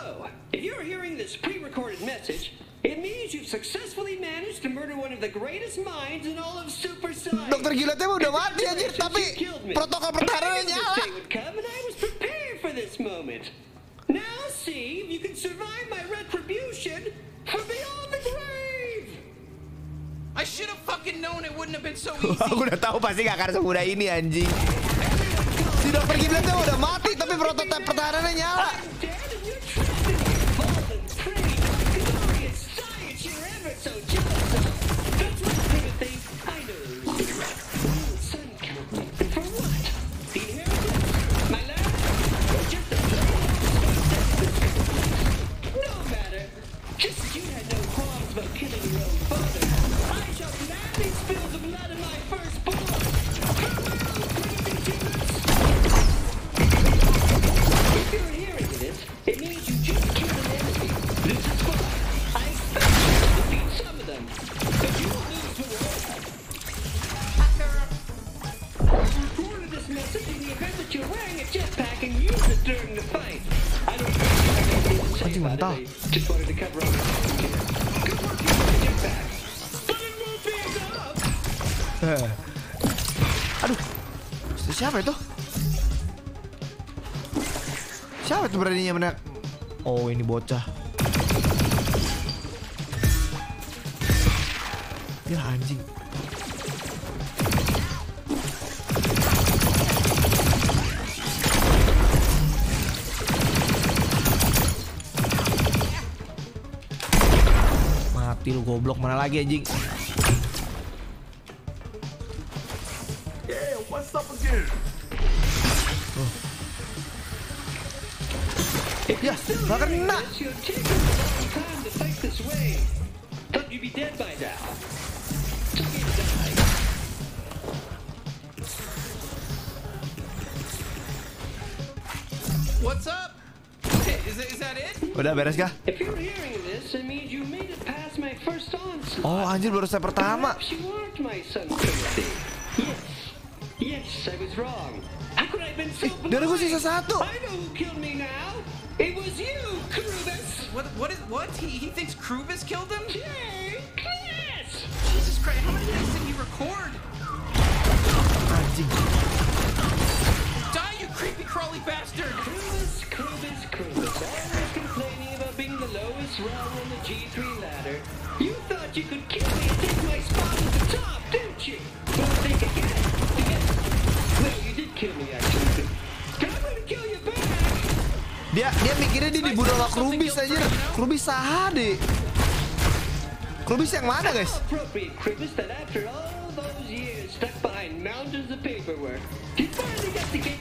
If you're hearing this pre-recorded message, it means you've successfully managed to murder one of the greatest minds in all of super science. Dr. Gilletnya udah mati anjir, tapi protokol pertahanannya nyala. I was prepared for this moment. Now see if you can survive my retribution from beyond the grave. I should have fucking known it wouldn't have been so easy. Aku udah tahu pasti gak akan semudah ini anjing. Si Dr. Gilletnya udah mati tapi protokol pertahanannya nyala. Beraninya menak. Oh, ini bocah. Ya anjing. Mati lu goblok, mana lagi anjing? Yeah, what's up again? Ya, gak kena. Udah beres kah? Oh anjir, baru saya pertama. Dari gue sisa satu. It was you, Crubis! What? He thinks Crubis killed him? Jake, yes! Jesus Christ, how many times did he record? Die, you creepy crawly bastard! Crubis. Always complaining about being the lowest rung on the G3 ladder. You thought you could kill me and take my spot at the top, didn't you? Well, think again. Well, you did kill me, actually. I'm gonna kill you back! Dia mikirnya dia dibunuh sama Crubis aja. Crubis sah deh. Crubis yang mana, guys?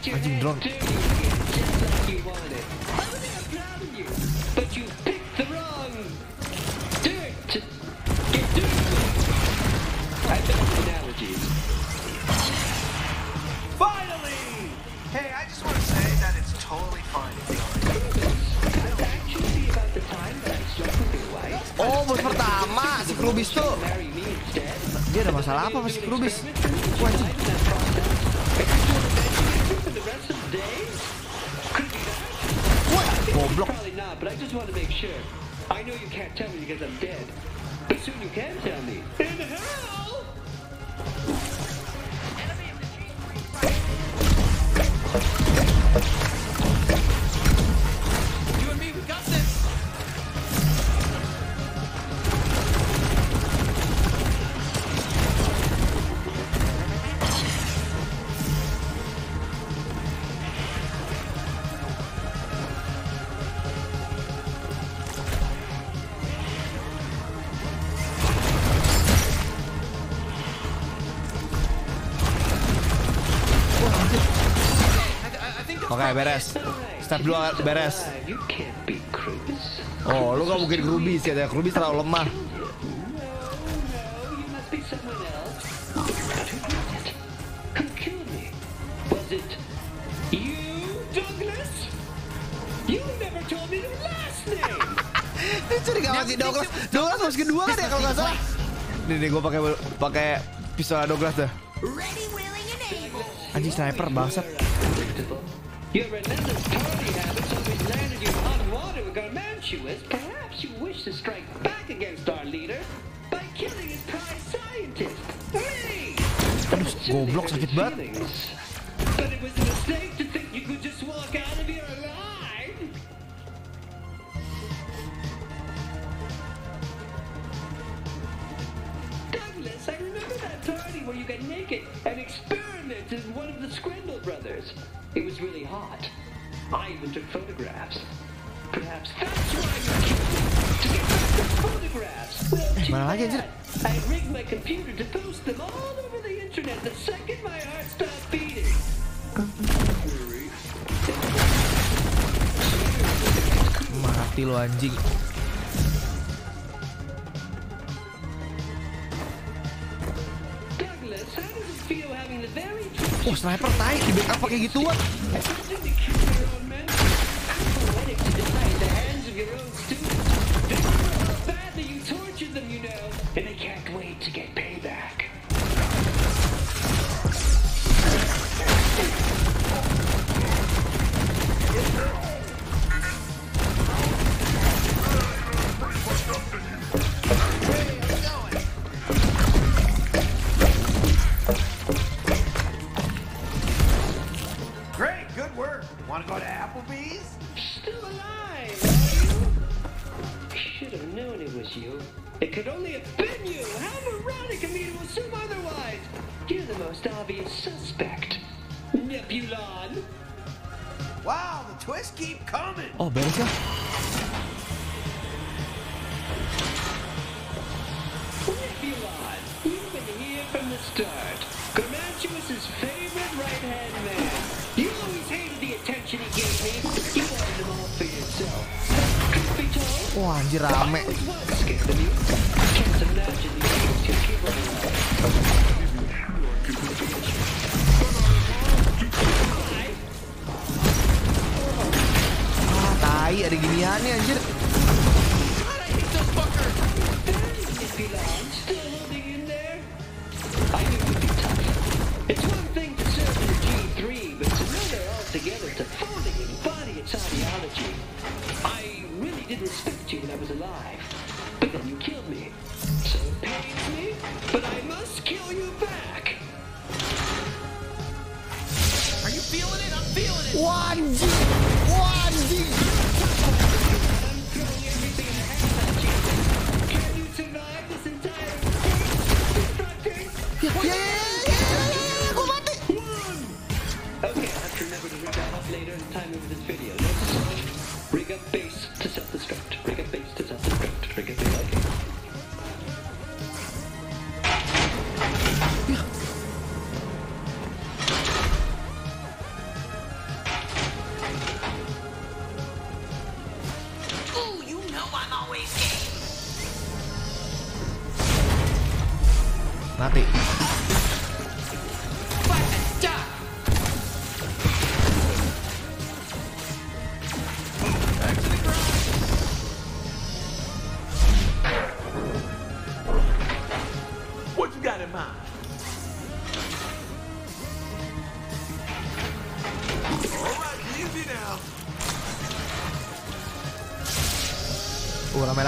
Anjing drone. Finally. Hey, I just want to say that it's totally fine. Oh, buat pertama si Crubis tuh. Dia ada masalah apa sama si Crubis? Wah, goblok. Okay, beres. Step 2 beres. Oh, lu gak mungkin Crubis ya. Crubis terlalu lemah. Dicuri gak masih Douglas. Douglas harus kedua kan ya kalau gak salah. Nih gue pakai pistol Douglas dah. Anjing sniper bangsat. Aduh goblok sakit banget. An experiment is one of the Scrindle brothers. It was really hot. I even took photographs. Perhaps that's why you killed me, to get back the photographs. Well, too bad. I rigged my computer to post them all over the internet the second my heart stopped beating. Mati lo anjing. Oh, sniper tai di backup pakai gituan. Wanna go to Applebee's? Still alive, are you? Should've known it was you. It could only have been you. How moronic of me to assume otherwise. You're the most obvious suspect. Nipulon. Wow, the twists keep coming. Oh, Becca. Nipulon, you've been here from the start. Garmantuous' favorite right-hand man. You wanted them all for yourself. Truth be told, wah, anjir rame. Ah, tai, ada ginian nih anjir.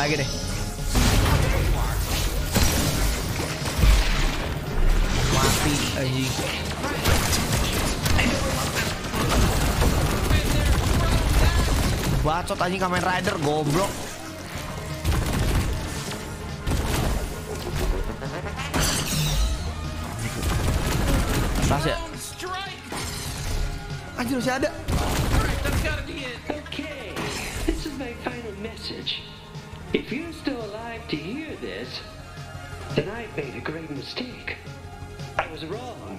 Lagi deh. Mati anjing. Bacot anjing Kamen Rider goblok. Tas ya. Anjir masih ada. Okay, this is my final message. If you're still alive to hear this, then I've made a great mistake. I was wrong.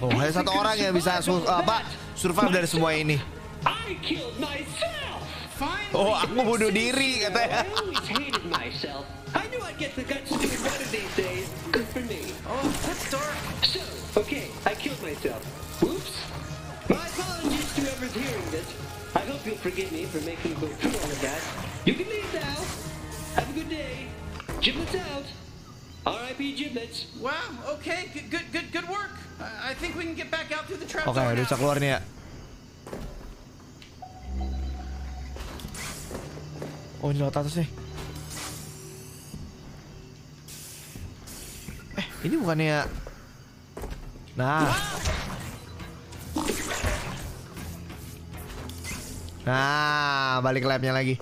Oh, hanya satu orang yang bisa survive dari semua ini. Oh, aku bunuh diri katanya. Oke, udah bisa keluar nih ya. Oh, ini lewat atas nih. Eh, ini bukannya. Nah. Nah, balik labnya lagi.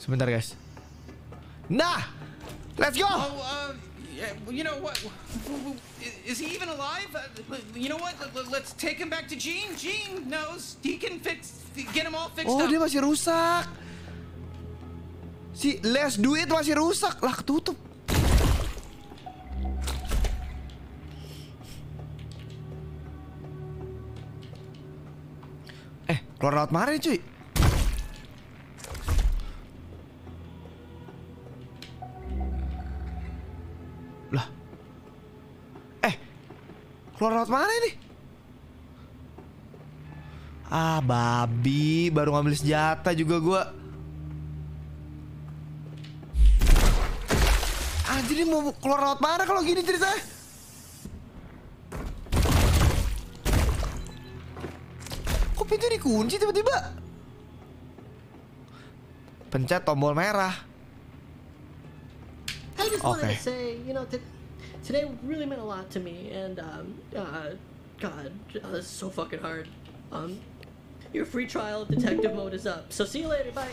Sebentar, guys. Nah, let's go. You know what? Is he even alive? You know what? Let's take him back to Jean. Jean knows he can get him all fixed up. Oh, dia masih rusak. Si Lezduit masih rusak lah, ketutup. Eh, keluar laut mana cuy? Keluar laut mana ini? Ah, babi, baru ngambil senjata juga gua. Ah, jadi mau keluar laut mana kalau gini ceritanya? Kok pintu dikunci tiba-tiba? Pencet tombol merah. Oke. Today really meant a lot to me, and God, this is so fucking hard. Your free trial of Detective Mode is up, so see you later. Bye.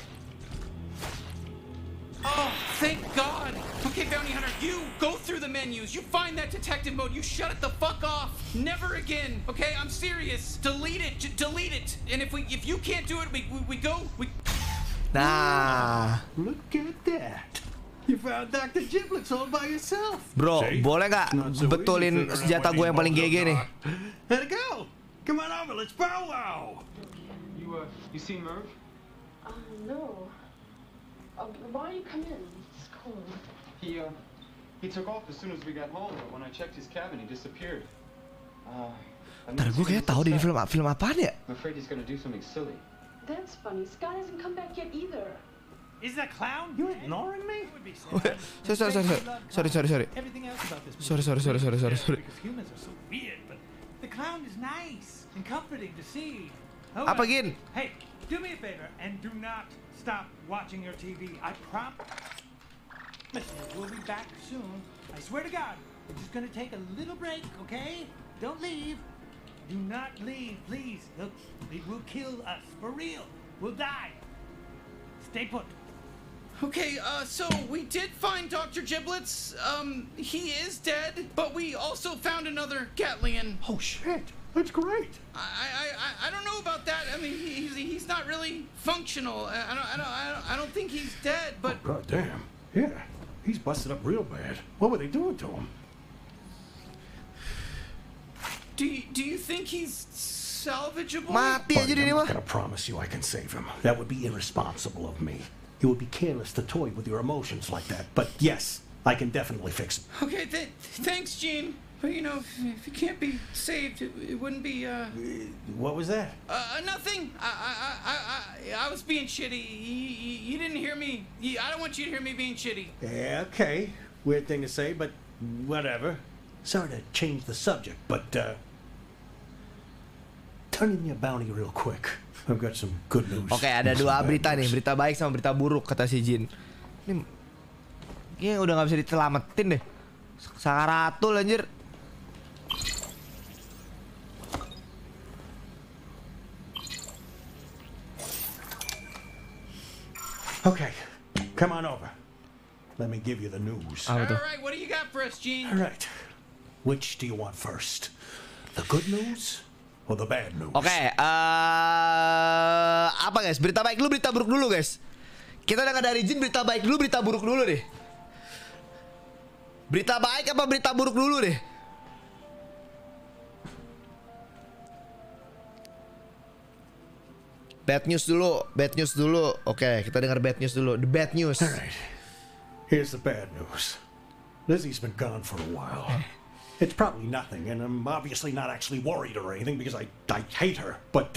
Oh, thank God. Okay, Bounty Hunter, you go through the menus, you find that Detective Mode, you shut it the fuck off. Never again. Okay, I'm serious. Delete it. Delete it. And if you can't do it, we go. Nah. Look at that. You found Dr. Giblet's all by yourself. Bro, boleh gak betulin senjata gue yang paling GG nih? Let it go. Come on over, let's bow wow. You see Merv? No. Why you come in? It's cold. He took off as soon as we got home, but when I checked his cabin, he disappeared. Ntar gue kayaknya tahu di film apaan ya? I'm afraid he's gonna do something silly. That's funny. Scott hasn't come back yet either. Is that clown? You ignoring me? Sorry. Sorry. Humans are so weird, but the clown is nice and comforting to see. Up again. Hey, do me a favor and do not stop watching your TV. I promise. We'll be back soon. I swear to God. We're just gonna take a little break, okay? Don't leave. Do not leave, please. Look, it will kill us for real. We'll die. Stay put. Okay, so we did find Dr. Giblet's. He is dead, but we also found another Gatlian. Oh shit, that's great. I don't know about that. I mean, he's not really functional. I don't think he's dead, but. Oh, God damn. Yeah, he's busted up real bad. What were they doing to him? Do you think he's salvageable? I'm not gonna promise you I can save him. That would be irresponsible of me. It would be careless to toy with your emotions like that. But yes, I can definitely fix him. Okay, thanks, Gene. But you know, if he can't be saved, it wouldn't be. What was that? Nothing. I was being shitty. You didn't hear me. I don't want you to hear me being shitty. Yeah, okay. Weird thing to say, but whatever. Sorry to change the subject, but turn in your bounty real quick. I've got some good news. Oke, ada dua berita nih, berita baik sama berita buruk kata si Jin. Ini kayaknya udah nggak bisa diselamatin deh. Sakaratul anjir. Okay, come on over. Let me give you the news. All right, what do you got for us, Gene? All right. Which do you want first? The good news or the bad news? Oke, apa guys? Berita baik dulu, berita buruk dulu guys. Kita dengar dari Jin berita baik dulu, berita buruk dulu deh. Berita baik apa berita buruk dulu deh? Bad news dulu. Oke, kita dengar bad news dulu. The bad news. Alright, here's the bad news. Lizzie's been gone for a while. It's probably nothing, and I'm obviously not actually worried or anything because I hate her. But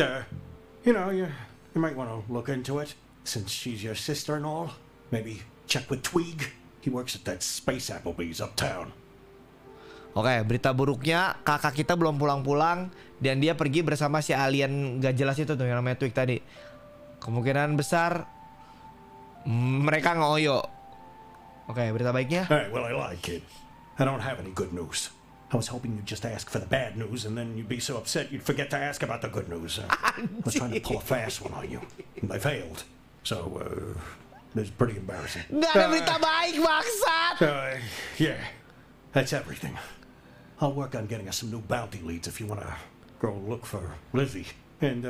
you know, you might want to look into it since she's your sister and all. Maybe check with Tweeg. He works at that space Applebee's uptown. Oke, berita buruknya kakak kita belum pulang-pulang dan dia pergi bersama si alien gak jelas itu tuh yang namanya Tweeg tadi. Kemungkinan besar mereka ngoyo. Oke, berita baiknya. Hey, well I like it. I don't have any good news. I was hoping you'd just ask for the bad news and then you'd be so upset you'd forget to ask about the good news. I was trying to pull a fast one on you. And I failed. So it's pretty embarrassing. Gak ada berita baik, maksat. Yeah. That's everything. I'll work on getting us some new bounty leads if you want to go look for Lizzie. And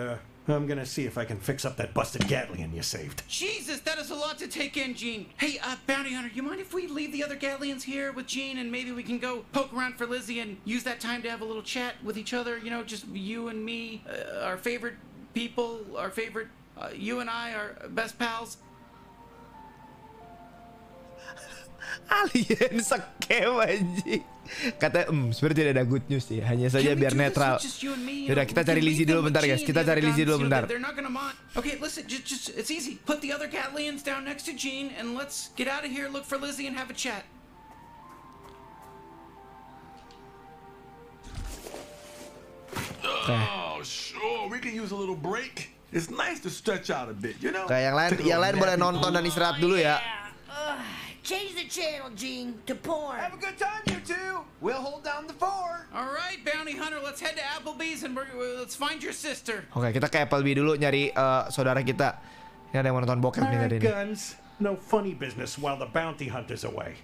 I'm going to see if I can fix up that busted Gatlian you saved. Jesus, that is a lot to take in, Jean. Hey, bounty hunter, you mind if we leave the other Gatlians here with Jean and maybe we can go poke around for Lizzie and use that time to have a little chat with each other? You know, just you and me, our favorite people, our favorite, you and I, our best pals. Alien sekem anjing. Katanya sebenarnya tidak ada good news sih, hanya saja biar netral. Yaudah, kita cari Lizzie dulu bentar guys. Kita cari Lizzie dulu bentar. Okay, listen, just it's easy. Put the other Gatlians down next to Jean and let's get out of here, look for Lizzie and have a chat. Oh, sure. We can use a little break. It's nice to stretch out a bit, you know. Kayak yang lain boleh nonton dan istirahat dulu ya. Change the channel, Jean, to porn. Have a good time, you two. We'll hold down the fort. All right, bounty hunter, let's head to Applebee's and let's find your sister. Okay, kita ke Applebee's dulu nyari saudara kita. Ini ada yang mau nonton bokep nih tadi. Guns, no funny business while the bounty hunter's away.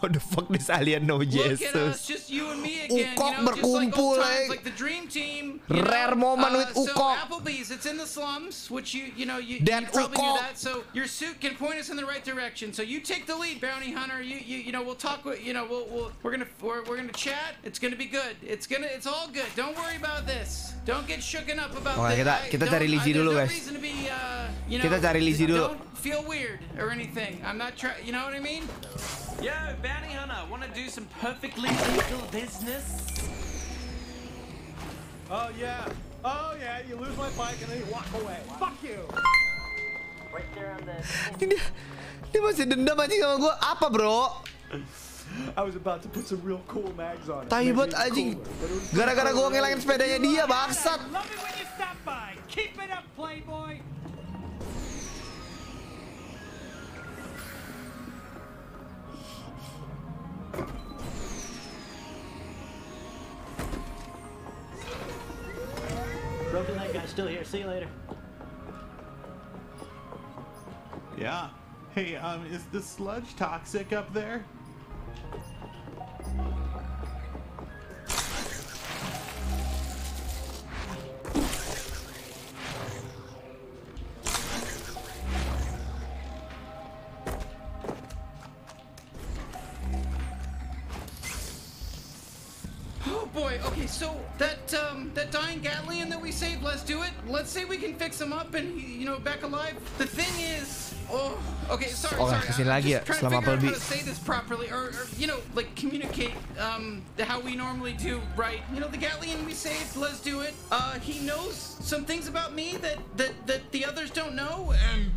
What the fuck this alien no Jesus? Ukok berkumpul, rare moment with Ukok. Dan Ukok. Oke, kita cari Lizzie dulu guys. Kita cari Lizzie dulu. Feel weird or anything. I'm not trying, you know what I mean? Yo, bounty hunter, want to do some perfectly legal business? Oh yeah, you lose my bike and then you walk away. Fuck you. Right there on the Dia masih dendam anjing sama gua. Apa, bro? I was about to put some real cool mags on it. Tai buat anjing. Gara-gara gua ngelangin sepedanya dia, bangsat. Love it when you stop by. Keep it up, playboy. Broken leg guy's still here. See you later. Yeah. Hey, is the sludge toxic up there? That dying Gatlian that we saved, Lezduit. Let's say we can fix him up and you know back alive. The thing is, oh, okay, sorry. I'm just trying to figure out how to say this properly, or you know, like communicate how we normally do, right? You know, the Gatlian we saved, Lezduit. He knows some things about me that the others don't know, and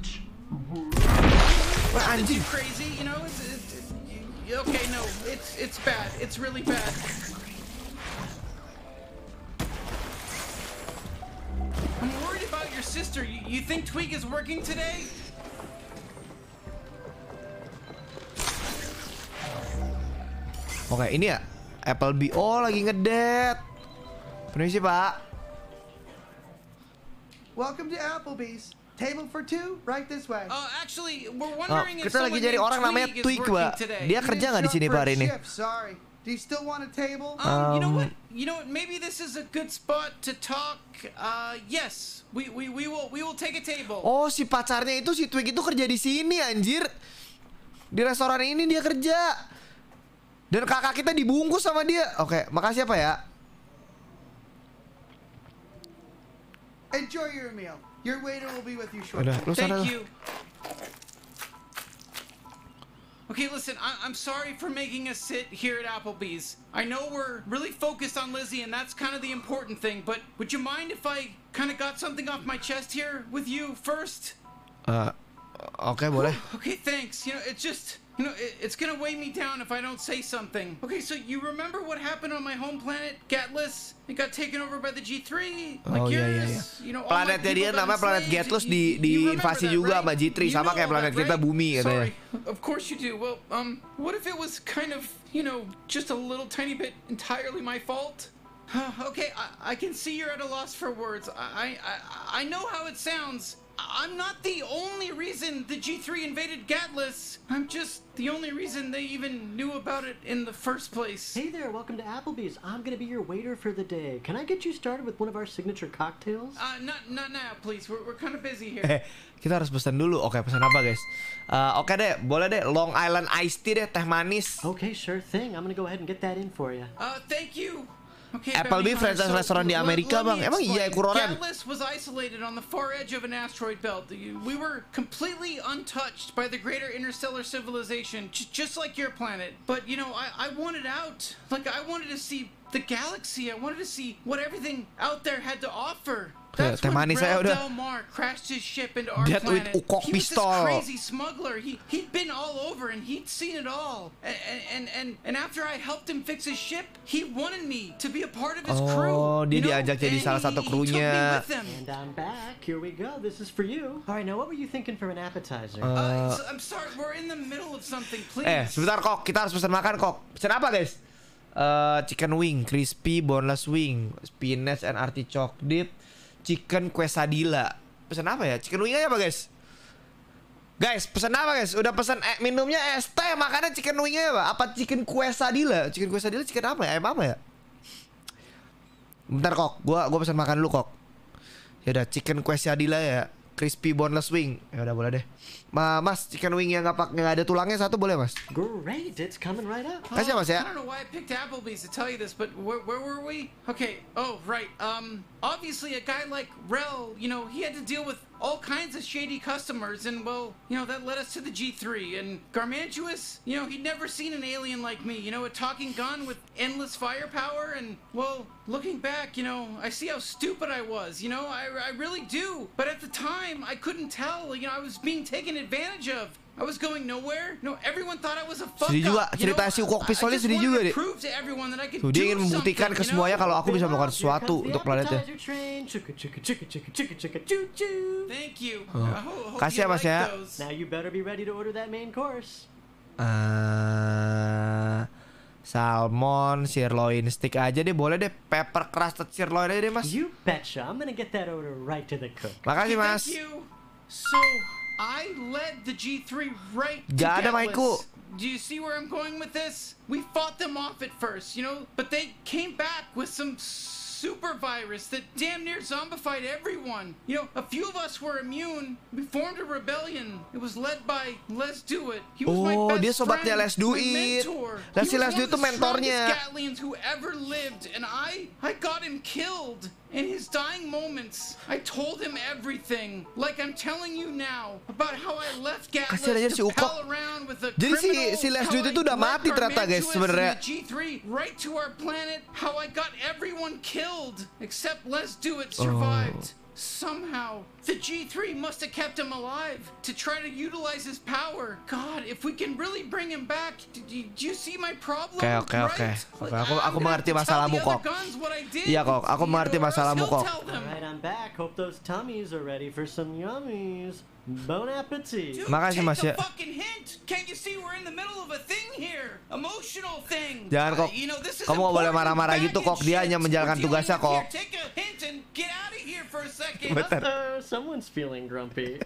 it's too crazy, you know. Okay, no, it's bad. It's really bad. I'm worried about your sister. You think Tweeg is working today? Oke, ini ya Applebee. Oh, lagi ngedet. Permisi, Pak. Welcome to Applebee's. Table for two, right this way. Actually, we're wondering if kita lagi nyari orang namanya Tweeg, Pak. Dia kerja nggak di sini hari ini? Do you still want a table? You know what? Maybe this is a good spot to talk. Yes. We will take a table. Oh, si pacarnya itu si Tweeg itu kerja di sini, anjir. Di restoran ini dia kerja. Dan kakak kita dibungkus sama dia. Oke, makasih apa ya? Enjoy your meal. Your waiter will be with you shortly. Thank you. Okay, listen, I'm sorry for making us sit here at Applebee's. I know we're really focused on Lizzie, and that's kind of the important thing, but would you mind if I kind of got something off my chest here with you first? Okay, what? Okay, thanks. You know, it's just, you know, it's going to weigh me down if I don't say something. Okay, so you remember what happened on my home planet, Gatlus? It got taken over by the G3. Like yours, you know, all planet dia namanya planet Gatlus diinvasi juga sama G3 sama kayak planet kita bumi katanya. Of course you do. Well, what if it was kind of, you know, just a little tiny bit entirely my fault? Okay, I can see you're at a loss for words. I know how it sounds. I'm not the only reason the G3 invaded Gatlus. I'm just the only reason they even knew about it in the first place. Hey there, welcome to Applebee's. I'm gonna be your waiter for the day. Can I get you started with one of our signature cocktails? Not now, please. We're kind of busy here. Kita harus pesan dulu. Oke, pesan apa, guys? Oke deh, boleh deh. Long Island iced tea deh, teh manis. Okay, sure thing. I'm gonna go ahead and get that in for you. Thank you. Okay, Applebee franchise restoran di Amerika, Bang. Emang iya kuroran. Gatlus was isolated on the far edge of an asteroid belt. We were completely untouched by the greater interstellar civilization, just like your planet. But, you know, I wanted out. Like, I wanted to see the galaxy. I wanted to see what everything out there had to offer. That's when Del Mar crashed his ship into our planet. He was this crazy smuggler. He'd been all over and he'd seen it all. And after I helped him fix his ship, he wanted me to be a part of his crew. Dia diajak jadi salah satu krunya. And I'm back. Here we go. This is for you. All right, now what were you thinking for an appetizer? I'm sorry, we're in the middle of something, please. Sebentar Kok, kita harus pesan makan Kok. Pesan apa, guys? Chicken wing, crispy boneless wing, spinach and artichoke dip. Chicken quesadilla. Pesan apa ya? Chicken wing aja apa, guys? Guys, pesan apa, guys? Udah pesan minumnya es teh, makannya chicken wing aja apa? Apa chicken quesadilla? Chicken quesadilla chicken apa ya? Ayam apa ya? Bentar Kok, gua pesan makan dulu Kok. Ya udah chicken quesadilla ya, crispy boneless wing. Ya udah boleh deh. Mas, chicken wing yang enggak ada tulangnya satu boleh, Mas? Great, it's coming right up. Kasih Mas ya. I don't know why I picked Applebee's to tell you this, but where were we? Okay, oh right. Obviously a guy like Rel, you know, he had to deal with all kinds of shady customers, and well, you know, that led us to the G3. And Garmantuous, you know, he'd never seen an alien like me, you know, a talking gun with endless firepower. And well, looking back, you know, I see how stupid I was, you know, I really do. But at the time, I couldn't tell, you know, I was being taken advantage of. I was going nowhere. No, everyone thought I was a fuck up. You know, cerita si Ukok Pisolnya sedih juga deh. Dia ingin membuktikan ke semuanya kalau aku bisa melakukan sesuatu untuk planetnya. Kasih ya Mas ya. Salmon, sirloin stick aja deh, boleh deh. Pepper crusted sirloin aja deh, Mas. Makasih Mas. I led the G3 right to Gatlus. Do you see where I'm going with this? We fought them off at first, you know, but they came back with some super virus that damn near zombified everyone. You know, a few of us were immune. We formed a rebellion. It was led by Les Stewart. He was my best friend, my mentor. He was one of the strongest Gatlians who ever lived, and I got him killed. In his dying moments, I told him everything, like I'm telling you now, about how I left Gatlus to pal around with a criminal, how I led Garmantuous and the G3 right to our planet, how I got everyone killed, except Lezduit survived. Somehow, the G3 must have kept him alive to try to utilize his power. God, if we can really bring him back, do you see my problem? Okay. Aku mengerti masalahmu Kok. Iya Kok, aku mengerti masalahmu Kok. Alright, I'm back. Hope those tummies are ready for some yummies. Bon appetit. Makasih Mas ya. Jangan Kok, kamu gak boleh marah-marah gitu Kok. Dia hanya menjalankan tugasnya Kok. Betul. Someone's feeling grumpy.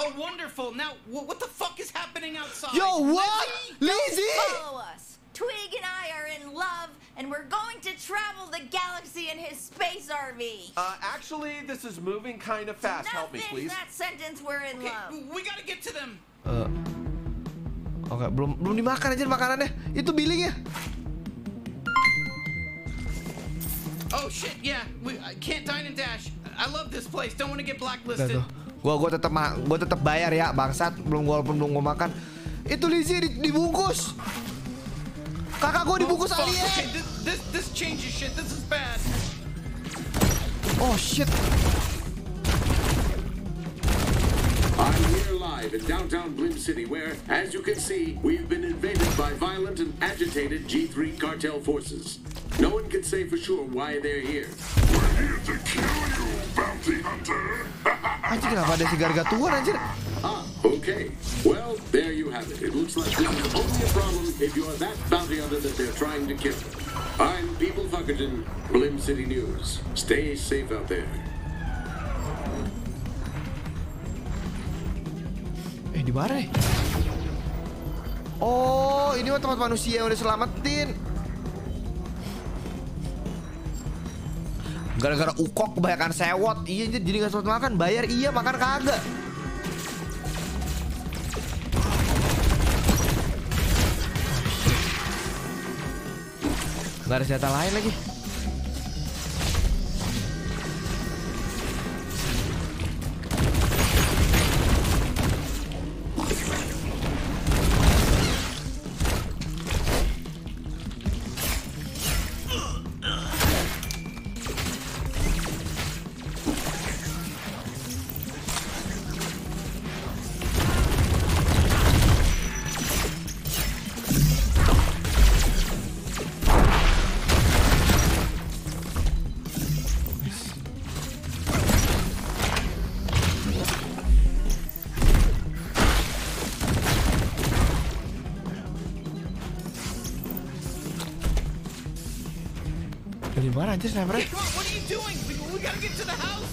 Oh, wonderful. Now, what the fuck is happening outside? Yo, what? Lizzie? Follow us. Tweeg and I are in love, and we're going to travel the galaxy in his space RV. Actually, this is moving kind of fast. Help me, please. That sentence, we're in love. We gotta get to them. Okay, belum dimakan aja makanannya. Itu billingnya. Oh shit, yeah. I can't dine and dash. I love this place. Don't want to get blacklisted. Gue tetap bayar ya, bangsat. Walaupun belum gue makan. Itu Lizzie dibungkus. Kakak gue dibungkus alien. Okay, this changes shit. This is bad. Oh shit. I'm here live in downtown Blim City where, as you can see, we've been invaded by violent and agitated G3 cartel forces. No one can say for sure why they're here. We're here to kill you, bounty hunter. Anjir, kenapa ada si gargatuan, anjir? Ah, okay. Well, there you have it. It looks like this is only a problem if you're that bounty hunter that they're trying to kill. I'm People Fuckerton, Blim City News. Stay safe out there. Di mana nih? Oh, ini mah tempat manusia yang udah selamatin. Gara-gara Ukok kebanyakan sewot. Iya, jadi gak sempat makan. Bayar iya, makan kagak. Gak ada senjata lain lagi. What are you doing? We gotta get to the house.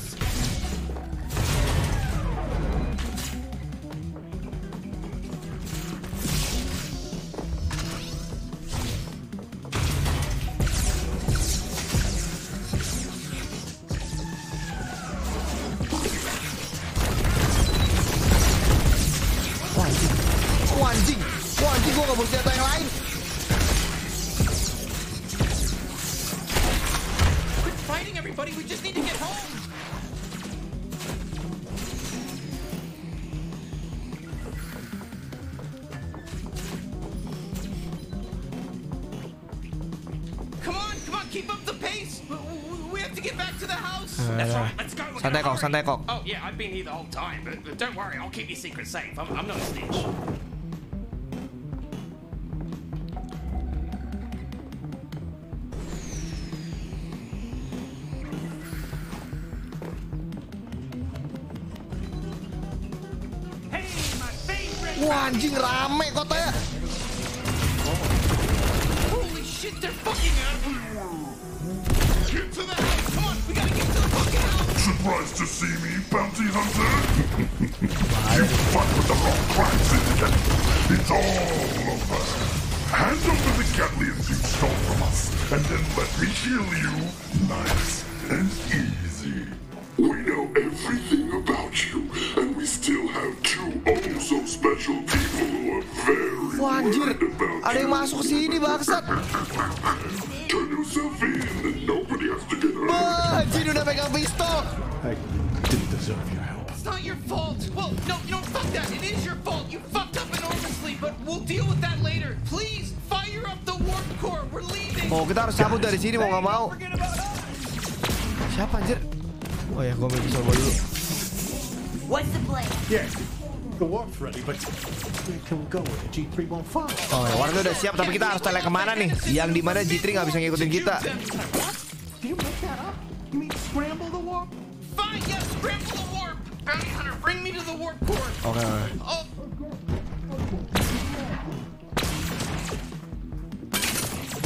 Wanjing, gua gak boleh senjata yang lain. Everybody, we just need to get home. Come on, keep up the pace. We have to get back to the house. That's right. Let's go. Santai kok. Oh yeah, I've been here the whole time, but don't worry, I'll keep your secret safe. I'm not a snitch. Anjing rame kotanya. Holy shit, they're fucking out. Get to the house. Come on, we gotta get to the fucking house. Surprised to see me, bounty hunter? You fuck with the wrong crime syndicate. It's all over. Hand over the Gatlians you stole from us, and then let me kill you nice and easy. We know everything about you, and we still have two oh-so-special people who are very worried about you. Masuk sini, bangsat. Turn yourself in, and nobody has to get hurt. Gino udah pegang pistol. I didn't deserve your help. It's not your fault. Well, no, you know, fuck that. It is your fault. You fucked up enormously, but we'll deal with that later. Please, fire up the warp core. We're leaving. Oh, kita harus cabut dari sini, mau nggak mau. Siapa, anjir? Oh yeah, what's the plan? Yeah, the warp's ready, but where can we go with the G3 won't follow? Oh, warga udah siap, tapi kita harus tanya kemana nih? Yang di mana G3 nggak bisa ngikutin kita? Do you make that up? You mean scramble the warp? Fine, yes, scramble the warp. Bounty hunter, bring me to the warp core. Okay. Oh.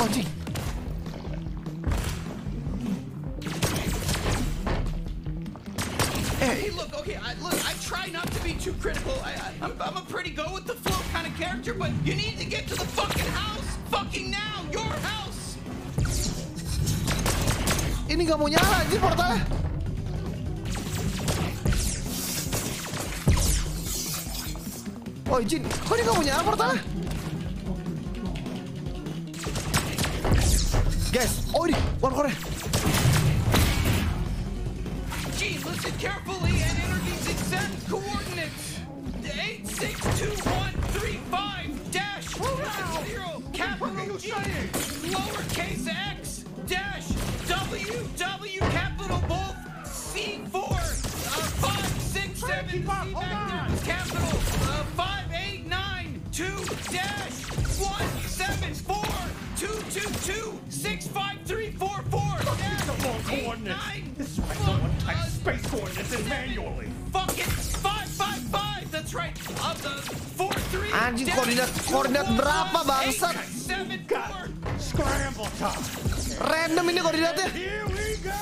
Anjing. Hey, look, okay, I try not to be too critical. I'm a pretty go-with-the-flow kind of character, but you need to get to the fucking house, fucking now, your house. Ini nggak mau nyala, ini portalnya. Oh, izin, kok ini nggak mau nyala portalnya? Guys, oh ini, warna korek. Gene, listen carefully and enter these exact coordinates. 862135-0 capital G lowercase x dash WW capital both C4 567 capital 5892-174-222-65344 This is right, someone types space coordinates in manually. Fucking 555. That's right. Of the 43. Anjing koordinat berapa bangsat? Scramble time. Random ini koordinatnya. Here we go.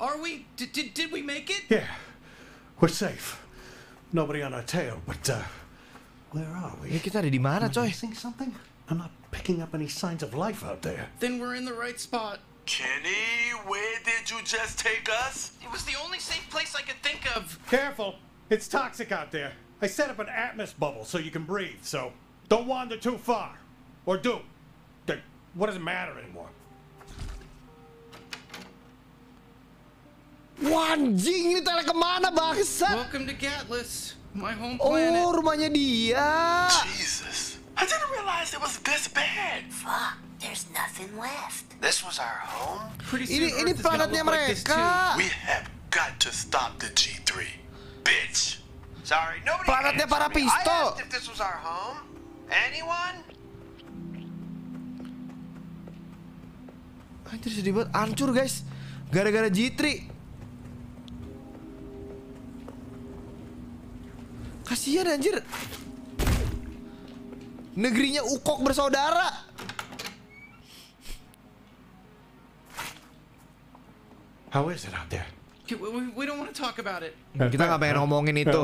Are we? Did we make it? Yeah, we're safe. Nobody on our tail, but where are we? Kita ada di mana, coy? Missing something? I'm not picking up any signs of life out there. Then we're in the right spot. Kenny, where did you just take us? It was the only safe place I could think of. Careful, it's toxic out there. I set up an atmos bubble so you can breathe. So don't wander too far, or do. What does it matter anymore? Wanjing, ini tadi kemana bangsat? Welcome to Gatlus, my home planet. Oh, rumahnya dia. Jesus, I didn't realize it was this bad. Fuck, there's nothing left. This was our home. Ini planetnya mereka. We have got to stop the G3, bitch. Sorry, nobody. Planetnya para pistol. I asked if this was our home. Anyone? Anjir, sedih banget, hancur guys, gara-gara G3. Kasihan anjir. Negerinya Ukok bersaudara. How is it out there? We don't want to talk about it. Kita nggak pengen ngomongin itu.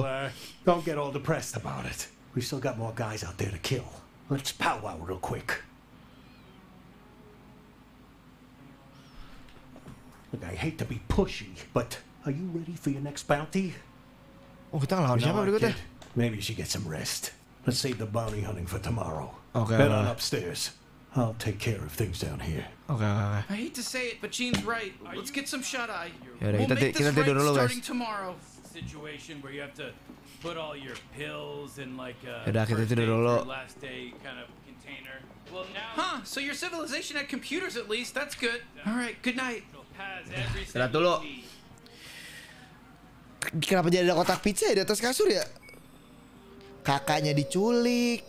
Don't get all depressed about it. We still got more guys out there to kill. Let's powwow real quick. Look, I hate to be pushy, but are you ready for your next bounty? Oh, kita ngelawan siapa berikutnya? Maybe you should get some rest. Let's save the bounty hunting for tomorrow. Okay. Head on upstairs. I'll take care of things down here. Okay. I hate to say it, but Jean's right. Let's get some shut eye. We'll make this right starting tomorrow. Situation where you have to put all your pills in like a last day kind of container. Well, now. Huh? So your civilization had computers at least. That's good. All right. Good night. Serat dulu. Kenapa jadi ada kotak pizza di atas kasur ya? Kakaknya diculik.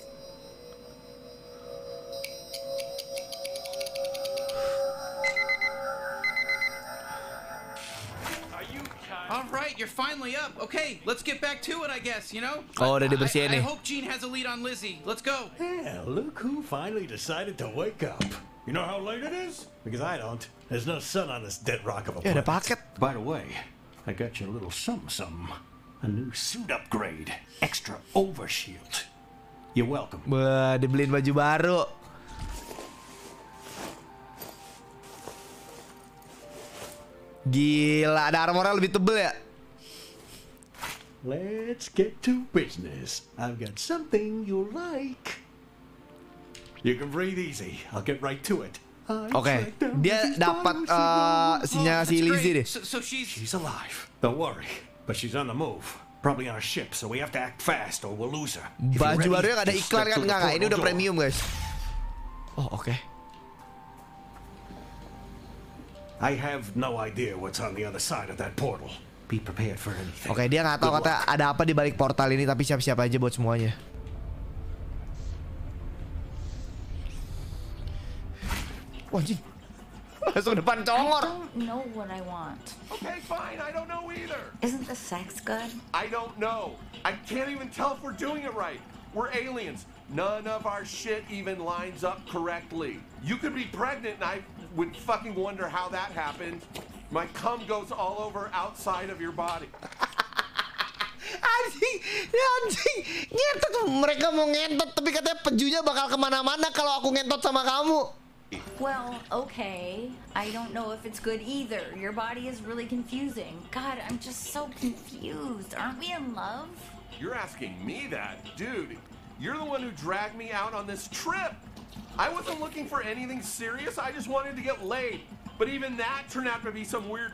All right, you're finally up. Okay, let's get back to it, I guess, you know? Oh, udah dibersihin nih. I hope Jean has a lead on Lizzie. Let's go. Yeah, look who finally decided to wake up. You know how late it is? Because I don't. There's no sun on this dead rock of a planet. Yeah, the pocket. By the way, I got you a little something. A new suit upgrade, extra overshield. You're welcome. Wah, dibeliin baju baru. Gila, ada armornya lebih tebel ya. Let's get to business. I've got something you like. You can breathe easy. I'll get right to it. Okay, dia dapat sinyal si Lizzie deh. So she's alive. Don't worry. But she's on the move, probably on our ship, so we have to act fast or we'll lose her. Baju baru ada iklan kan? Enggak, ini udah premium guys. Oh, okay. I have no idea what's on the other side of that portal. Be prepared for anything. Okay, dia nggak tahu kata ada apa di balik portal ini, tapi siap-siap aja buat semuanya. Wajib. I don't know what I want. Okay, fine. I don't know either. Isn't the sex good? I don't know. I can't even tell if we're doing it right. We're aliens. None of our shit even lines up correctly. You could be pregnant, and I would fucking wonder how that happened. My cum goes all over outside of your body. Anjing, ngentot. Mereka mau ngentot, tapi katanya pejunya bakal kemana-mana kalau aku ngentot sama kamu. Well, okay. I don't know if it's good either. Your body is really confusing. God, I'm just so confused. Aren't we in love? You're asking me that? Dude, you're the one who dragged me out on this trip. I wasn't looking for anything serious. I just wanted to get laid. But even that turned out to be some weird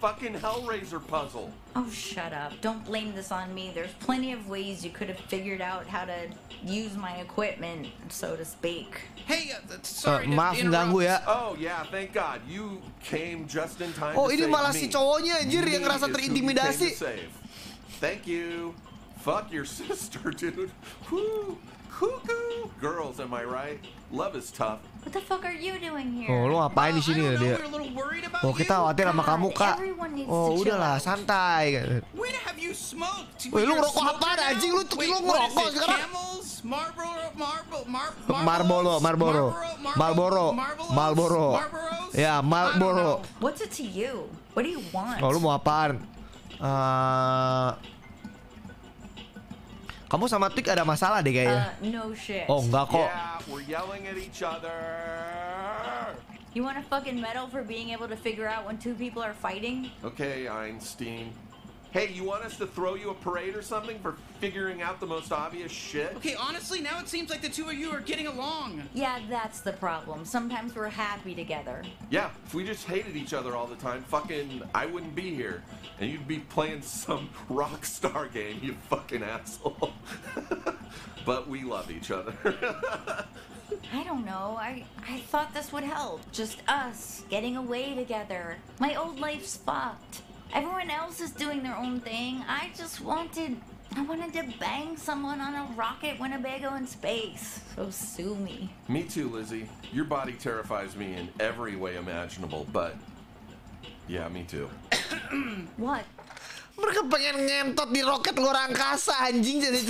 fucking Hellraiser puzzle. Oh, shut up. Don't blame this on me. There's plenty of ways you could have figured out how to use my equipment, so to speak. Hey, sorry maaf mengganggu ya. Oh yeah, thank God. You came just in time. Oh, ini malah si cowoknya anjir yang ngerasa terintimidasi. Thank you. Fuck your sister, dude. Woo. Cuckoo. Girls, am I right? Love is tough. What the fuck are you doing here? Oh, lu ngapain di sini dia? Oh, kita khawatir sama kamu, Kak. Oh, udahlah, santai. Wait, have you smoked? Wait, lu ngerokok apaan anjing? Lu ngerokok sekarang? Marlboro. Ya, Marlboro. What's it to you? What do you want? Oh, lu mau apaan? Kamu sama Tweeg ada masalah deh kayaknya. No shit. Oh, enggak kok. Yeah, we're yelling at each other. You want a fucking medal for being able to figure out when two people are fighting? Okay, Einstein. Hey, you want us to throw you a parade or something for figuring out the most obvious shit? Okay, honestly, now it seems like the two of you are getting along. Yeah, that's the problem. Sometimes we're happy together. Yeah, if we just hated each other all the time, fucking, I wouldn't be here. And you'd be playing some rock star game, you fucking asshole. But we love each other. I don't know. I thought this would help. Just us getting away together. My old life's fucked. Everyone else is doing their own thing. I wanted to bang someone on a rocket Winnebago in space. So sue me. Me too, Lizzie. Your body terrifies me in every way imaginable, but yeah, me too. What? Mereka pengen ngentot di roket luar angkasa anjing jadi.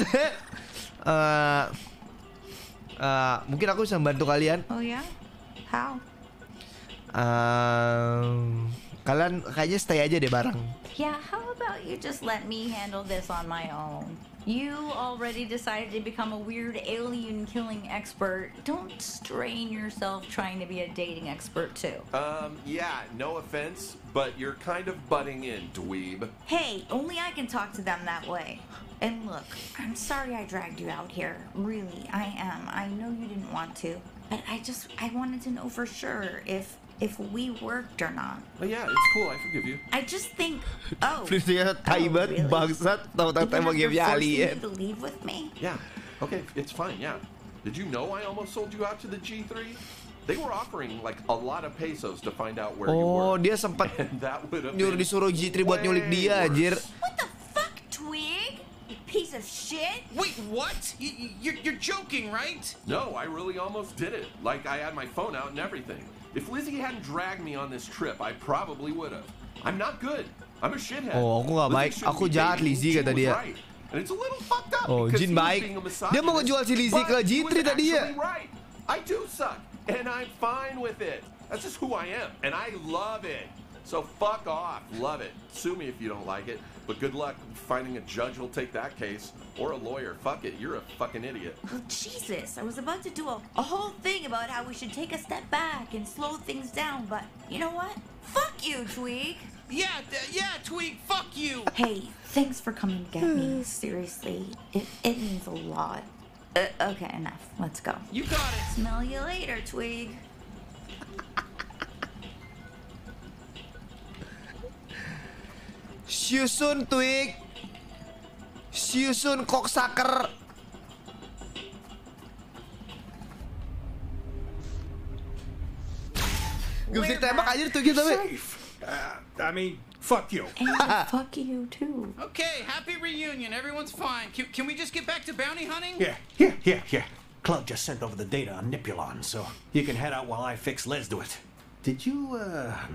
Mungkin aku bisa membantu kalian. Oh ya? How? Kalian kayaknya stay aja deh bareng. Yeah, how about you just let me handle this on my own? You already decided to become a weird alien killing expert. Don't strain yourself trying to be a dating expert too. Yeah, no offense, but you're kind of butting in, dweeb. Hey, only I can talk to them that way. And look, I'm sorry I dragged you out here. Really, I am. I know you didn't want to, but I wanted to know for sure if we worked or not. Oh yeah, it's cool. I forgive you. I just think. Oh. Please, really? You to leave with me? Yeah. Okay, it's fine. Yeah. Did you know I almost sold you out to the G3? They were offering like a lot of pesos to find out where you were. Oh, dia sempat nyuruh disuruh G3 buat nyulik dia, anjir. What the fuck, Tweeg? You piece of shit. Wait, what? You're joking, right? No, I really almost did it. Like I had my phone out and everything. If Lizzie hadn't dragged me on this trip, I probably would have. I'm not good. I'm a shithead. Oh, aku nggak baik. Aku jahat Lizzie kata dia. And it's a little fucked up. Oh, Jean baik. Dia mau ngejual si Lizzie ke G3 tadi ya. I do suck, and I'm fine with it. That's just who I am, and I love it. So fuck off. Love it. Sue me if you don't like it, but good luck finding a judge who'll take that case or a lawyer. Fuck it. You're a fucking idiot. Oh, Jesus. I was about to do a whole thing about how we should take a step back and slow things down, but you know what? Fuck you, Tweeg. Yeah, Tweeg. Fuck you. Hey, thanks for coming to get me. Seriously. It means a lot. Okay, enough. Let's go. You got it. Smell you later, Tweeg. See you soon, Tweeg. See you soon, cocksucker. We're safe. I mean, fuck you. And fuck you too. Okay, happy reunion. Everyone's fine. Can we just get back to bounty hunting? Yeah. Clugg just sent over the data on Nipulon, so you can head out while I fix Lezduit. Did you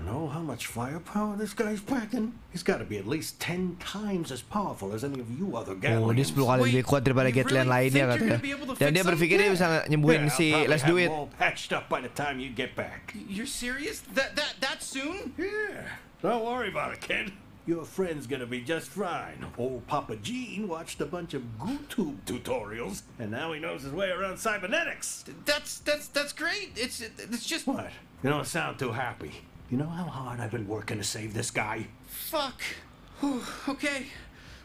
know how much firepower this guy's packing? He's got to be at least 10 times as powerful as any of you other Gatlians. Oh, dia 10 kali lebih kuat daripada Gatlian lainnya katanya. Dan dia berpikir dia bisa nyembuhin si Lezduit. Patched up by the time you get back. You're serious? That soon? Yeah. Don't worry about it, kid. Your friend's gonna be just fine. Old Papa Jean watched a bunch of GooTube tutorials, and now he knows his way around cybernetics. That's great. It's just... What? You don't sound too happy. You know how hard I've been working to save this guy? Fuck. Whew, okay.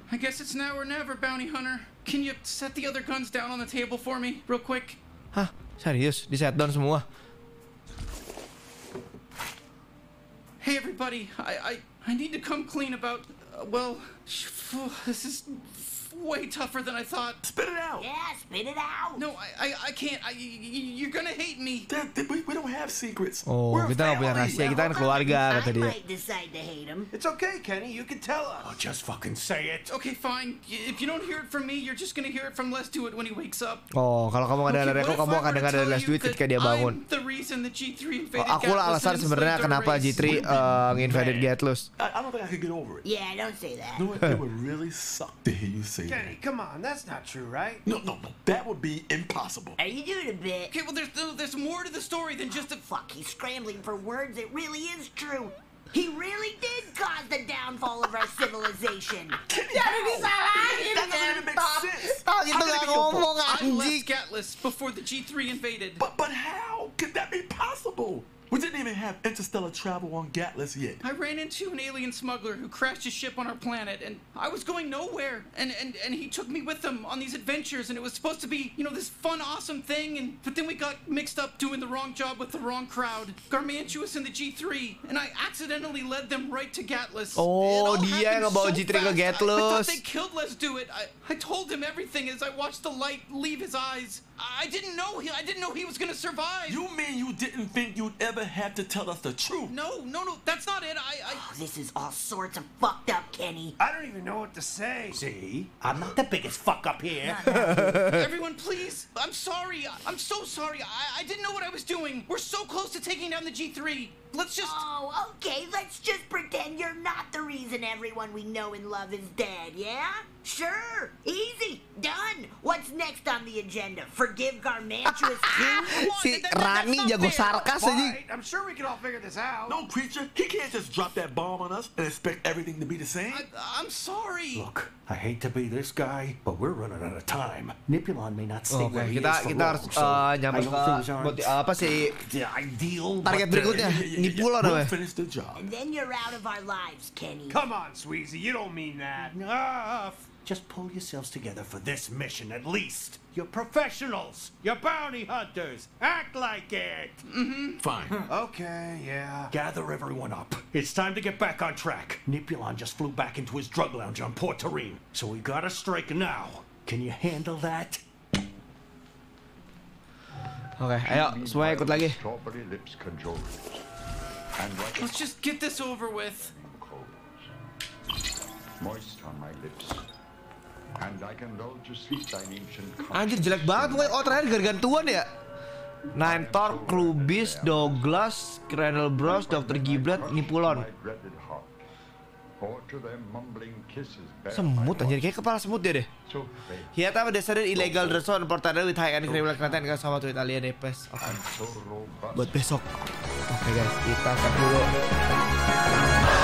I guess it's now or never, bounty hunter. Can you set the other guns down on the table for me, real quick? Hah? Serius? Diset down semua? Hey everybody, I need to come clean about, well, this is way tougher than I thought. Spit it out! Yeah, spit it out! No, I can't. You're gonna hate me. We don't have secrets. Oh, we're kita nggak punya rahasia, kita kan keluarga kata dia. I might decide to hate him. It's okay, Kenny. You can tell us. Oh, just fucking say it. Okay, fine. If you don't hear it from me, you're just gonna hear it from Les Stewart when he wakes up. Oh, kalau kamu nggak dengar aku, kamu akan dengar dari Les Stewart ketika dia bangun. Oh, akulah alasan sebenarnya kenapa G3 invaded Gatlus. I don't think I could get over it. Yeah, don't say that. No, it would really suck to hear you say. Kenny, come on, that's not true, right? No, that would be impossible. Are you doing a bit? Okay, well, there's more to the story than just a... Fuck, he's scrambling for words. It really is true. He really did cause the downfall of our civilization. That doesn't even make sense. I left Gatlus before the G3 invaded. But how could that be possible? We didn't even have interstellar travel on Gatlus yet. I ran into an alien smuggler who crashed his ship on our planet, and I was going nowhere. And he took me with him on these adventures, and it was supposed to be, you know, this fun, awesome thing, but then we got mixed up doing the wrong job with the wrong crowd. Garmantuous and the G3, and I accidentally led them right to Gatlus. Oh, dia ngebawa G3 ke Gatlus. I thought they killed Lezduit. I told him everything as I watched the light leave his eyes. I didn't know he was gonna survive. You mean you didn't think you'd ever have to tell us the truth? No, that's not it. Oh, this is all sorts of fucked up, Kenny. I don't even know what to say. See, I'm not the biggest fuck up here. Everyone, please. I'm sorry. I'm so sorry. I didn't know what I was doing. We're so close to taking down the G3. Let's just... Oh, okay, let's just pretend you're not the reason everyone we know and love is dead, yeah? Sure, easy, done. What's next on the agenda? Forgive Garmantuous too? Si Rani jago sarkas aja. I'm sure we can all figure this out. No, creature, he can't just drop that bomb on us and expect everything to be the same. I'm sorry. Look, I hate to be this guy, but we're running out of time. Nipulon may not stay where he is for long, so I don't think things aren't the ideal, but we'll finish the job. And then you're out of our lives, Kenny. Come on, Sweezy, you don't mean that. Enough. Just pull yourselves together for this mission, at least. You're professionals. You're bounty hunters. Act like it. Mm-hmm. Fine. Okay, yeah. Gather everyone up. It's time to get back on track. Nipulon just flew back into his drug lounge on Port Terrine, so we gotta strike now. Can you handle that? Okay, ayo, semuanya ikut lagi. Let's just get this over with. Moist on my lips. And I can roll to sleep thine ancient comfort. Anjir, jelek banget mukanya. Oh, terakhir gargantuan ya. Nantor, Crubis, Douglas, Crandall Bros, Dr. Giblet, Nipulon. Semut anjir, kayak kepala semut dia deh. Here I have decided illegal dress on Portadale with high-end criminal content kan sama tweet alien depes. Buat besok. Oke guys, kita cut dulu.